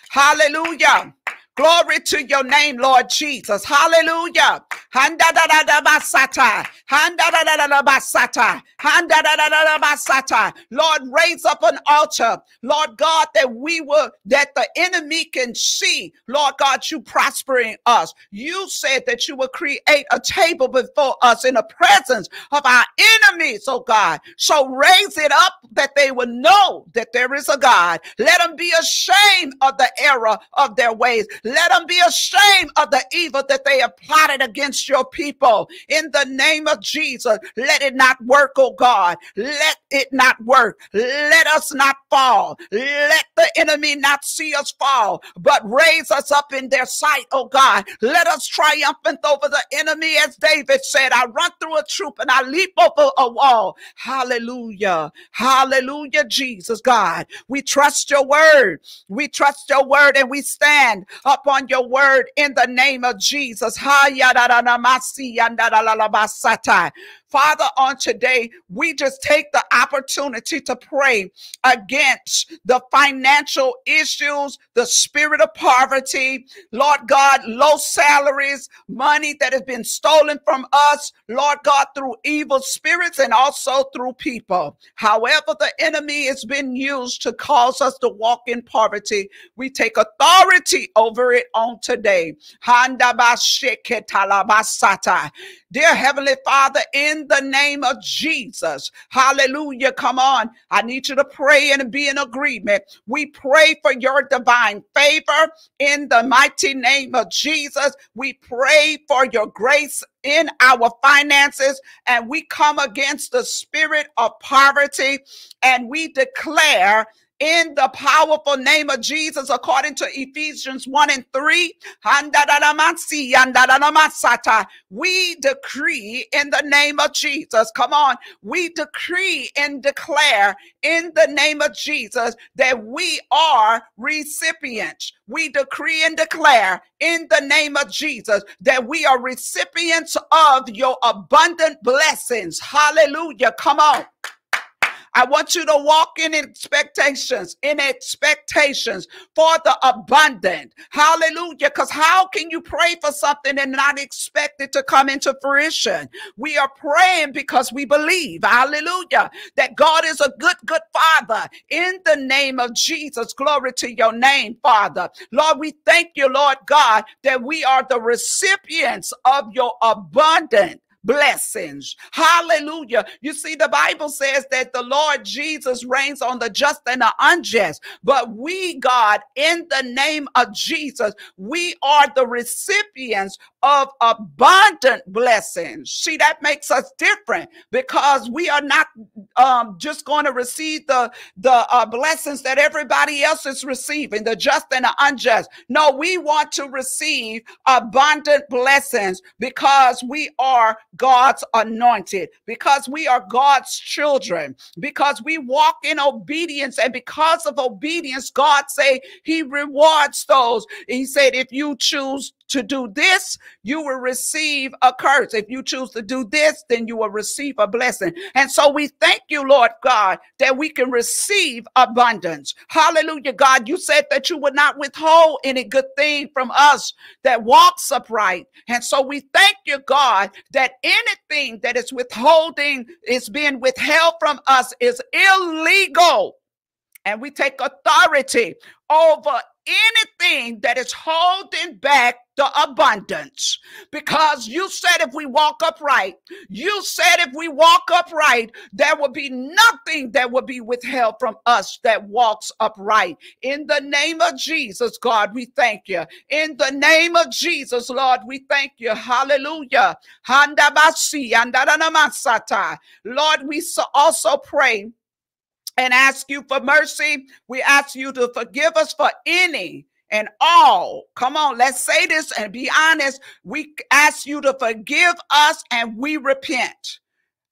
Hallelujah. Glory to your name, Lord Jesus. Hallelujah. Handa da da da basata. Handa da da da basata. Handa da da da basata. Lord, raise up an altar, Lord God, that we will, that the enemy can see, Lord God, you prospering us. You said that you will create a table before us in the presence of our enemies, oh God. So raise it up that they will know that there is a God. Let them be ashamed of the error of their ways. Let them be ashamed of the evil that they have plotted against your people. In the name of Jesus, let it not work, oh God. Let it not work. Let us not fall. Let the enemy not see us fall, but raise us up in their sight, oh God. Let us triumphant over the enemy, as David said, I run through a troop and I leap over a wall. Hallelujah. Hallelujah, Jesus, God. We trust your word. We trust your word and we stand upon your word in the name of Jesus. Father, on today, we just take the opportunity to pray against the financial issues, the spirit of poverty, Lord God, low salaries, money that has been stolen from us, Lord God, through evil spirits and also through people. However, the enemy has been used to cause us to walk in poverty. We take authority over it on today. Dear Heavenly Father, in the name of Jesus, hallelujah, come on. I need you to pray and be in agreement. We pray for your divine favor in the mighty name of Jesus. We pray for your grace in our finances, and we come against the spirit of poverty, and we declare in the powerful name of Jesus, according to Ephesians 1:3, we decree in the name of Jesus, come on, we decree and declare in the name of Jesus that we are recipients. We decree and declare in the name of Jesus that we are recipients of your abundant blessings. Hallelujah, come on. I want you to walk in expectations for the abundant. Hallelujah. Because how can you pray for something and not expect it to come into fruition? We are praying because we believe, hallelujah, that God is a good, good Father. In the name of Jesus, glory to your name, Father. Lord, we thank you, Lord God, that we are the recipients of your abundant blessings. Hallelujah. You see, the Bible says that the Lord Jesus reigns on the just and the unjust, but we, God, in the name of Jesus, we are the recipients of abundant blessings. See, that makes us different, because we are not just going to receive the blessings that everybody else is receiving, the just and the unjust. No, we want to receive abundant blessings because we are God's anointed, because we are God's children, because we walk in obedience, and because of obedience, God say he rewards those. He said, if you choose to do this, you will receive a curse. If you choose to do this, then you will receive a blessing. And so we thank you, Lord God, that we can receive abundance. Hallelujah, God. You said that you would not withhold any good thing from us that walks upright. And so we thank you, God, that anything that is withholding, is being withheld from us, is illegal. And we take authority over anything that is holding back the abundance, because you said if we walk upright, you said if we walk upright, there will be nothing that will be withheld from us that walks upright. In the name of Jesus, God, we thank you. In the name of Jesus, Lord, we thank you. Hallelujah. Lord, we also pray and ask you for mercy. We ask you to forgive us for any and all. Come on, let's say this and be honest. We ask you to forgive us, and we repent.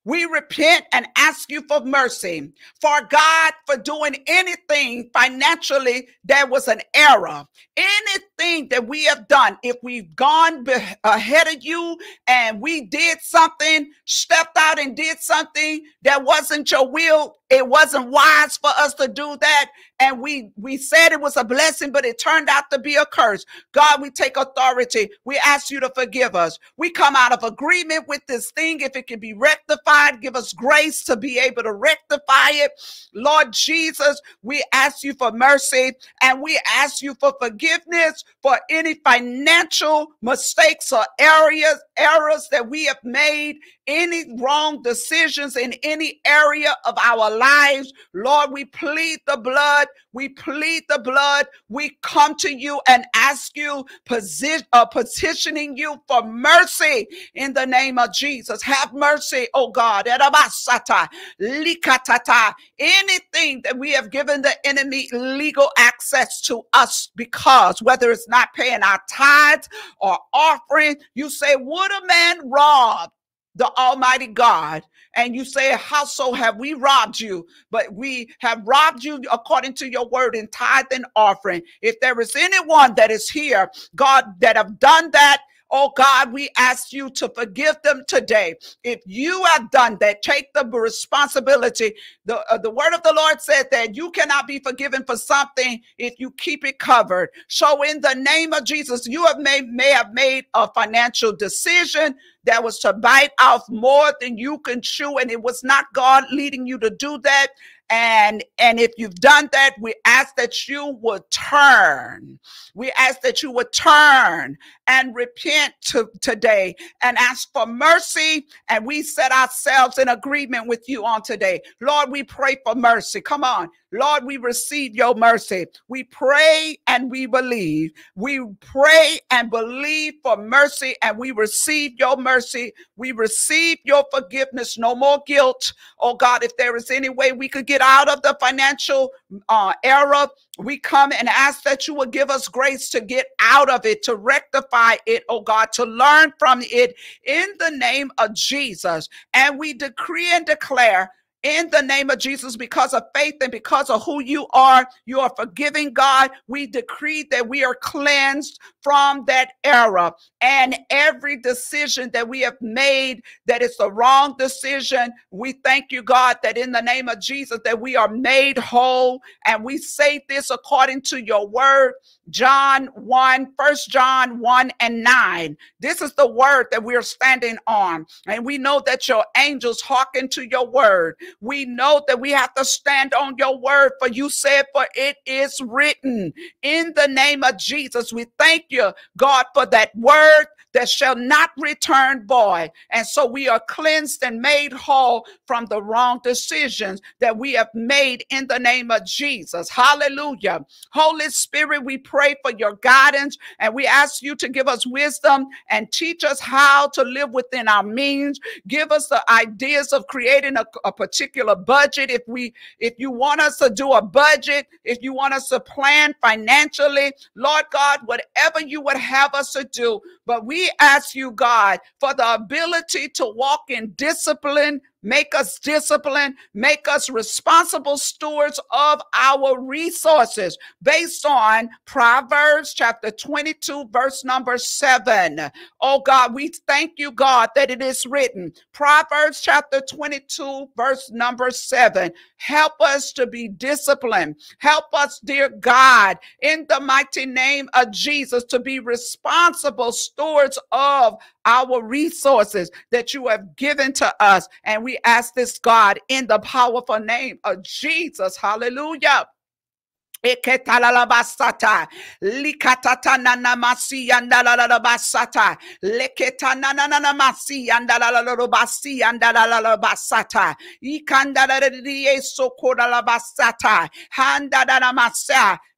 We repent and ask you for mercy, for God, for doing anything financially that was an error, anything that we have done. If we've gone ahead of you and we did something, stepped out and did something that wasn't your will, it wasn't wise for us to do that, and we said it was a blessing, but it turned out to be a curse. God, we take authority. We ask you to forgive us. We come out of agreement with this thing. If it can be rectified, give us grace to be able to rectify it. Lord Jesus, we ask you for mercy, and we ask you for forgiveness for any financial mistakes or errors that we have made, any wrong decisions in any area of our lives. Lord, we plead the blood. We plead the blood. We come to you and ask you, petitioning you for mercy in the name of Jesus. Have mercy, oh God. Anything that we have given the enemy legal access to us, because whether it's not paying our tithes or offering, you say, would a man rob the Almighty God? And you say, how so have we robbed you? But we have robbed you according to your word in tithe and offering. If there is anyone that is here, God, that have done that, oh God, we ask you to forgive them today. If you have done that, take the responsibility. The word of the Lord said that you cannot be forgiven for something if you keep it covered. So in the name of Jesus, you have may have made a financial decision that was to bite off more than you can chew, and it was not God leading you to do that. And if you've done that, we ask that you would turn. We ask that you would turn and repent today and ask for mercy. And we set ourselves in agreement with you on today. Lord, we pray for mercy. Come on. Lord, we receive your mercy. We pray and we believe. We pray and believe for mercy, and we receive your mercy. We receive your forgiveness. No more guilt. Oh God, if there is any way we could get out of the financial error, we come and ask that you will give us grace to get out of it, to rectify it, oh God, to learn from it in the name of Jesus. And we decree and declare in the name of Jesus, because of faith and because of who you are forgiving, God. We decree that we are cleansed from that error, and every decision that we have made that is the wrong decision, we thank you, God, that in the name of Jesus, that we are made whole. And we say this according to your word, First John 1:9. This is the word that we are standing on, and we know that your angels hearken to your word. We know that we have to stand on your word, for you said, for it is written. In the name of Jesus, we thank you, God, for that word that shall not return void. And so we are cleansed and made whole from the wrong decisions that we have made in the name of Jesus. Hallelujah. Holy Spirit, we pray for your guidance, and we ask you to give us wisdom and teach us how to live within our means. Give us the ideas of creating a particular budget. If you want us to do a budget, if you want us to plan financially, Lord God, whatever you would have us to do, but we ask you, God, for the ability to walk in discipline. Make us disciplined, make us responsible stewards of our resources based on Proverbs chapter 22, verse number 7. Oh God, we thank you, God, that it is written. Proverbs chapter 22, verse number 7. Help us to be disciplined. Help us, dear God, in the mighty name of Jesus, to be responsible stewards of our resources that you have given to us. And we ask this, God, in the powerful name of Jesus. Hallelujah.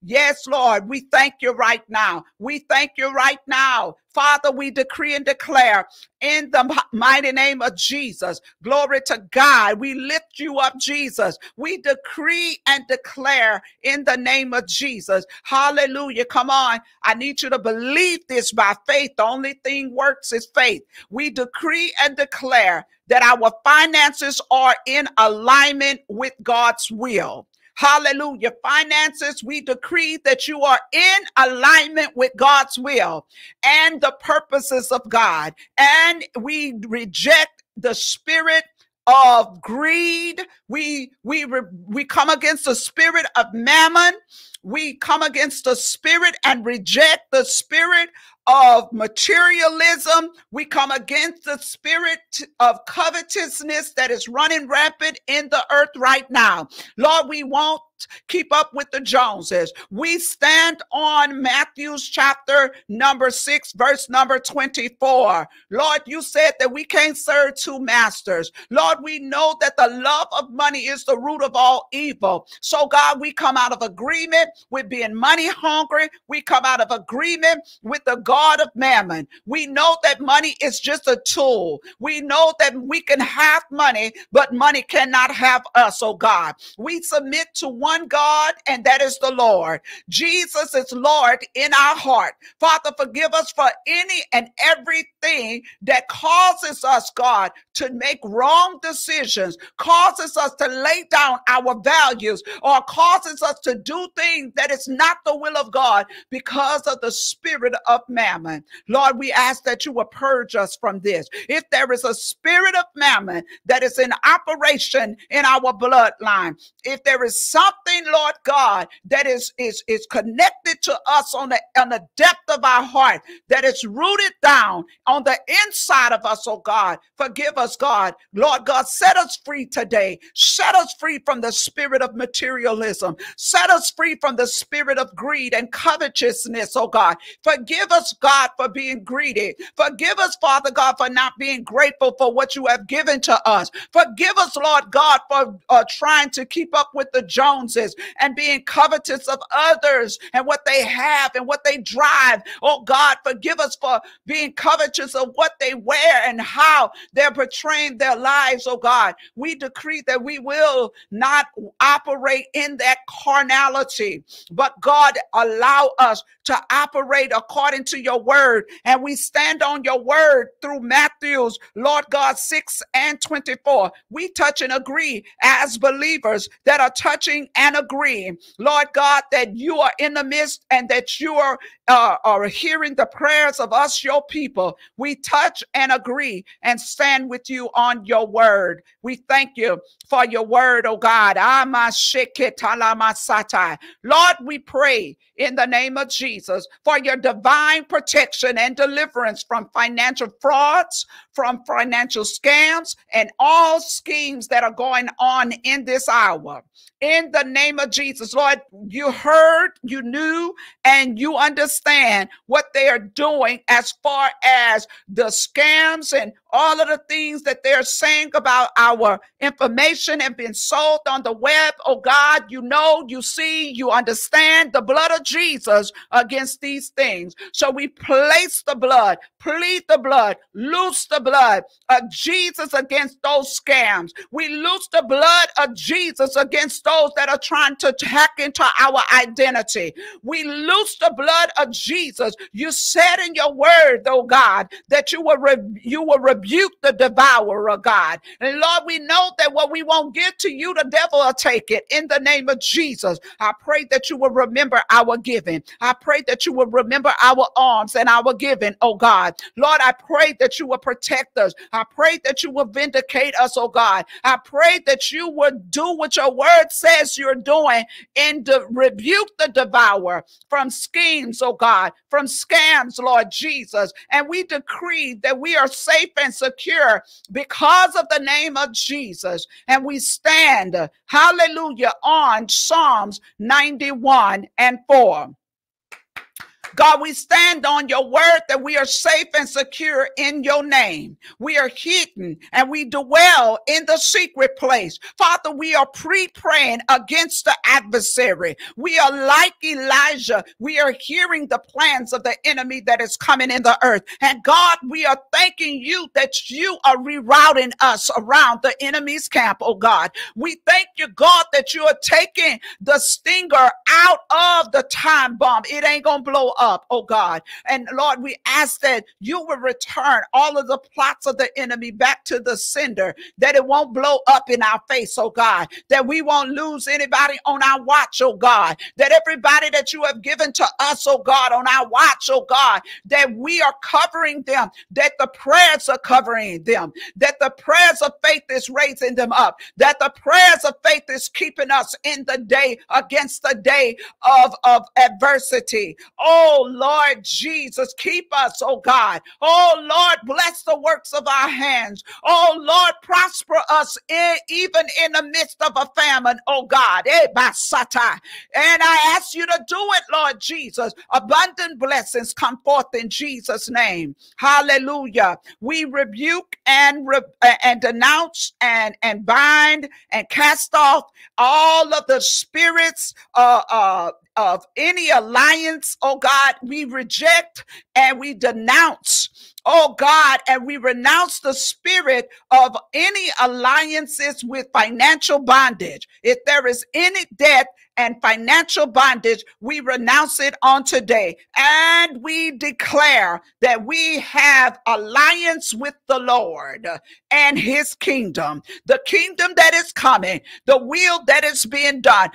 Yes, Lord, we thank you right now. We thank you right now. Father, we decree and declare in the mighty name of Jesus. Glory to God. We lift you up, Jesus. We decree and declare in the name of Jesus. Hallelujah. Come on. I need you to believe this by faith. The only thing works is faith. We decree and declare that our finances are in alignment with God's will. Hallelujah. Finances, we decree that you are in alignment with God's will and the purposes of God. And we reject the spirit of greed. We come against the spirit of mammon. We come against the spirit and reject the spirit of materialism. We come against the spirit of covetousness that is running rampant in the earth right now. Lord, we won't keep up with the Joneses. We stand on Matthew's chapter number 6, verse number 24. Lord, you said that we can't serve two masters. Lord, we know that the love of money is the root of all evil. So God, we come out of agreement with being money hungry. We come out of agreement with the God of mammon. We know that money is just a tool. We know that we can have money, but money cannot have us, oh God. We submit to one God, and that is the Lord. Jesus is Lord in our heart. Father, forgive us for any and everything that causes us, God, to make wrong decisions, causes us to lay down our values, or causes us to do things that is not the will of God because of the spirit of mammon. Lord, we ask that you will purge us from this. If there is a spirit of mammon that is in operation in our bloodline, if there is something, Lord God, that is connected to us on the depth of our heart, that is rooted down on the inside of us, oh God. Forgive us, God. Lord God, set us free today. Set us free from the spirit of materialism. Set us free from the spirit of greed and covetousness, oh God. Forgive us, God, for being greedy. Forgive us, Father God, for not being grateful for what you have given to us. Forgive us, Lord God, for trying to keep up with the Joneses and being covetous of others and what they have and what they drive. Oh God, forgive us for being covetous of what they wear and how they're portraying their lives. Oh God, we decree that we will not operate in that carnality, but God, allow us to operate according to your word. And we stand on your word through Matthew's, Lord God, 6 and 24. We touch and agree as believers that are touching and agreeing, Lord God, that you are in the midst and that you are hearing the prayers of us, your people. We touch and agree and stand with you on your word. We thank you for your word, oh God. Lord, we pray in the name of Jesus for your divine protection and deliverance from financial frauds, from financial scams, and all schemes that are going on in this hour. In the name of Jesus, Lord, you heard, you knew, and you understand understand what they are doing as far as the scams and all of the things that they're saying about our information and being sold on the web. Oh God, you know, you see, you understand the blood of Jesus against these things. So we place the blood, plead the blood, loose the blood of Jesus against those scams. We loose the blood of Jesus against those that are trying to hack into our identity. We loose the blood of Jesus. You said in your word, oh God, that you will rebuke the devourer, God. And Lord, we know that what we won't give to you, the devil will take it. In the name of Jesus, I pray that you will remember our giving. I pray that you will remember our alms and our giving, oh God. Lord, I pray that you will protect us. I pray that you will vindicate us, oh God. I pray that you will do what your word says you're doing and rebuke the devourer from schemes, oh God, from scams, Lord Jesus. And we decree that we are safe and secure because of the name of Jesus. And we stand, hallelujah, on Psalms 91:4. God, we stand on your word that we are safe and secure in your name. We are hidden and we dwell in the secret place. Father, we are praying against the adversary. We are like Elijah. We are hearing the plans of the enemy that is coming in the earth. And God, we are thanking you that you are rerouting us around the enemy's camp, oh God. We thank you, God, that you are taking the stinger out of the time bomb. It ain't gonna blow up, oh God. And Lord, we ask that you will return all of the plots of the enemy back to the sender, that it won't blow up in our face, oh God, that we won't lose anybody on our watch, oh God, that everybody that you have given to us, oh God, on our watch, oh God, that we are covering them, that the prayers are covering them, that the prayers of faith is raising them up, that the prayers of faith is keeping us in the day against the day of adversity. Oh, Lord Jesus, keep us, oh God. Oh, Lord, bless the works of our hands. Oh, Lord, prosper us even in the midst of a famine, oh God. And I ask you to do it, Lord Jesus. Abundant blessings come forth in Jesus' name. Hallelujah. We rebuke and denounce and bind and cast off all of the spirits of any alliance, oh God. We reject and we denounce, oh God, and we renounce the spirit of any alliances with financial bondage. If there is any debt and financial bondage, we renounce it on today. And we declare that we have alliance with the Lord and his kingdom, the kingdom that is coming, the will that is being done,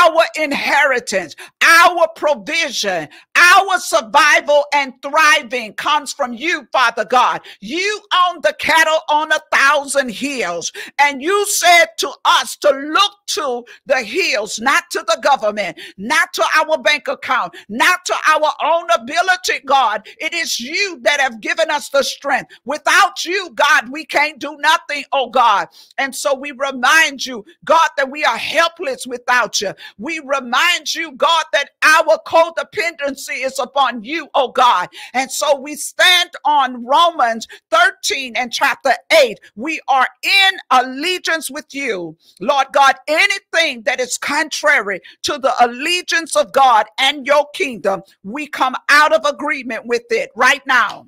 our inheritance, our provision, our survival and thriving comes from you, Father God. You own the cattle on 1,000 hills. And you said to us to look to the hills, not to the government, not to our bank account, not to our own ability, God. It is you that have given us the strength. Without you, God, we can't do nothing, oh God. And so we remind you, God, that we are helpless without you. We remind you, God, that our codependency is upon you, oh God. And so we stand on Romans 13:8. We are in allegiance with you, Lord God. Anything that is contrary to the allegiance of God and your kingdom, we come out of agreement with it right now.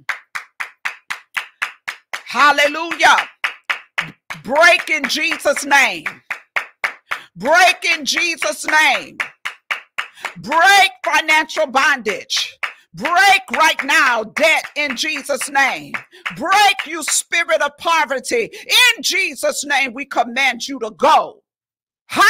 Hallelujah. Break in Jesus' name. Break in Jesus' name. Break financial bondage. Break right now debt in Jesus' name. Break, you spirit of poverty. In Jesus' name, we command you to go. In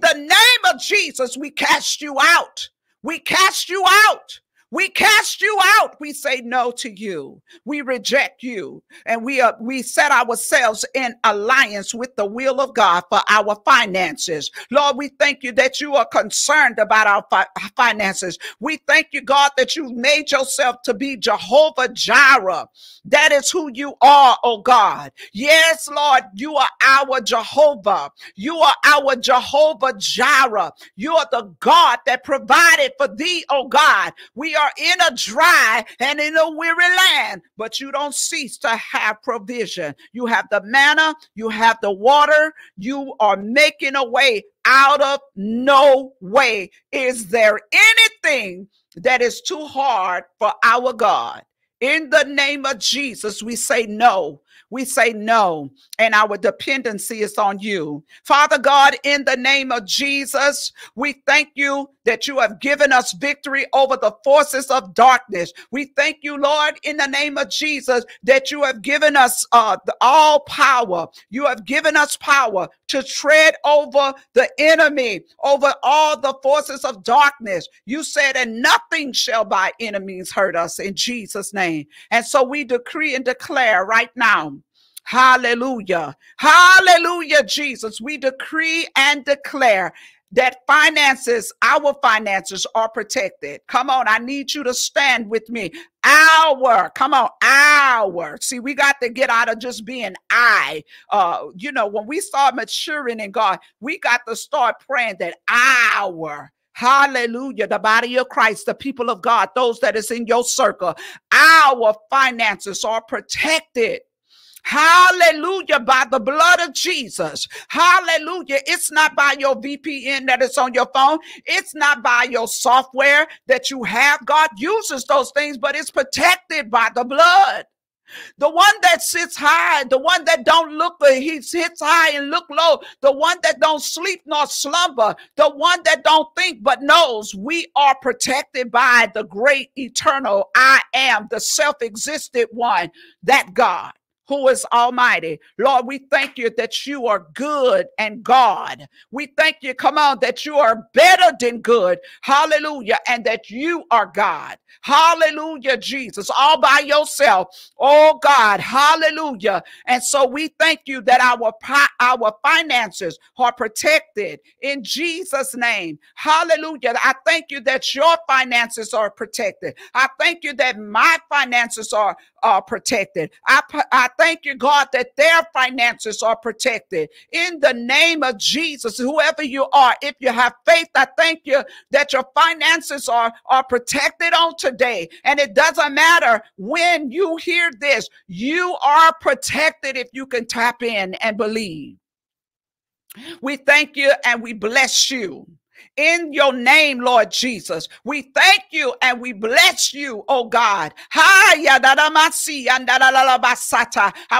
the name of Jesus, we cast you out. We cast you out. We cast you out. We say no to you. We reject you. And we set ourselves in alliance with the will of God for our finances. Lord, we thank you that you are concerned about our finances. We thank you, God, that you've made yourself to be Jehovah Jireh. That is who you are, oh God. Yes, Lord, you are our Jehovah. You are our Jehovah Jireh. You are the God that provided for thee, oh God. We are in a dry and in a weary land, but you don't cease to have provision. You have the manna, you have the water, you are making a way out of no way. Is there anything that is too hard for our God? In the name of Jesus, we say no. We say no, and our dependency is on you. Father God, in the name of Jesus, we thank you that you have given us victory over the forces of darkness. We thank you, Lord, in the name of Jesus, that you have given us all power. You have given us power to tread over the enemy, over all the forces of darkness. You said, and nothing shall by enemies hurt us, in Jesus' name. And so we decree and declare right now, hallelujah, hallelujah, Jesus. We decree and declare that finances, our finances, are protected. Come on, I need you to stand with me. Our. See, we got to get out of just being I. You know, when we start maturing in God, we got to start praying that our. Hallelujah. The body of Christ, the people of God, those that is in your circle, our finances are protected. Hallelujah, by the blood of Jesus. Hallelujah. It's not by your VPN that is on your phone. It's not by your software that you have. God uses those things, but it's protected by the blood. The one that sits high, the one that don't look, but he sits high and look low. The one that don't sleep nor slumber. The one that don't think but knows. We are protected by the great eternal I am, the self-existent one, that God, who is almighty. Lord, we thank you that you are good and God. We thank you, come on, that you are better than good. Hallelujah. And that you are God. Hallelujah, Jesus, all by yourself. Oh God, hallelujah. And so we thank you that our finances are protected in Jesus' name. Hallelujah. I thank you that your finances are protected. I thank you that my finances are protected. I thank you, God, that their finances are protected in the name of Jesus. Whoever you are, if you have faith, I thank you that your finances are protected on today. And it doesn't matter when you hear this, you are protected if you can tap in and believe. We thank you and we bless you. In your name, Lord Jesus, we thank you and we bless you, oh God. I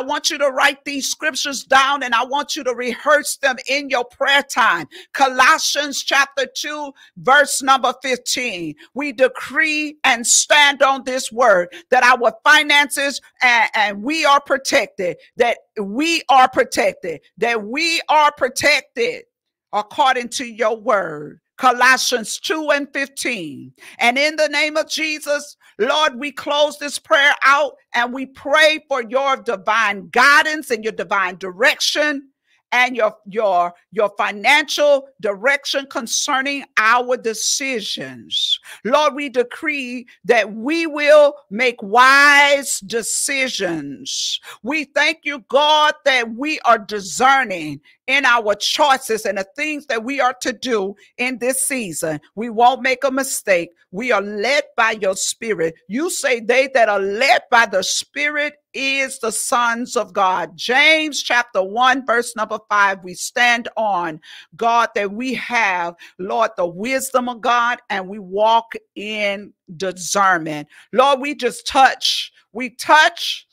want you to write these scriptures down and I want you to rehearse them in your prayer time. Colossians chapter 2, verse number 15. We decree and stand on this word that our finances and we are protected, that we are protected, that we are protected. According to your word, Colossians 2 and 15. And in the name of Jesus, Lord, we close this prayer out and we pray for your divine guidance and your divine direction and your financial direction concerning our decisions. Lord, we decree that we will make wise decisions. We thank you, God, that we are discerning in our choices and the things that we are to do in this season. We won't make a mistake. We are led by your spirit. You say they that are led by the spirit is the sons of God. James chapter 1, verse number 5, we stand on, God, that we have, Lord, the wisdom of God, and we walk in discernment. Lord, we just touch, we touch,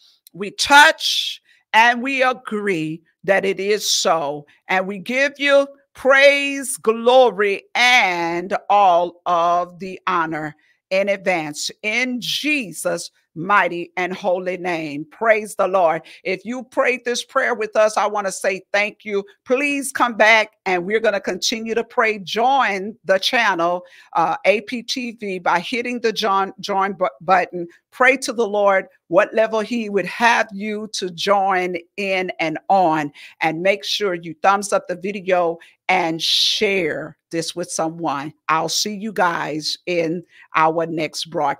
and we agree that it is so. And we give you praise, glory, and all of the honor in advance. In Jesus' mighty and holy name. Praise the Lord. If you prayed this prayer with us, I want to say thank you. Please come back and we're going to continue to pray. Join the channel, APTV, by hitting the join button. Pray to the Lord what level he would have you to join in and on. And make sure you thumbs up the video and share this with someone. I'll see you guys in our next broadcast.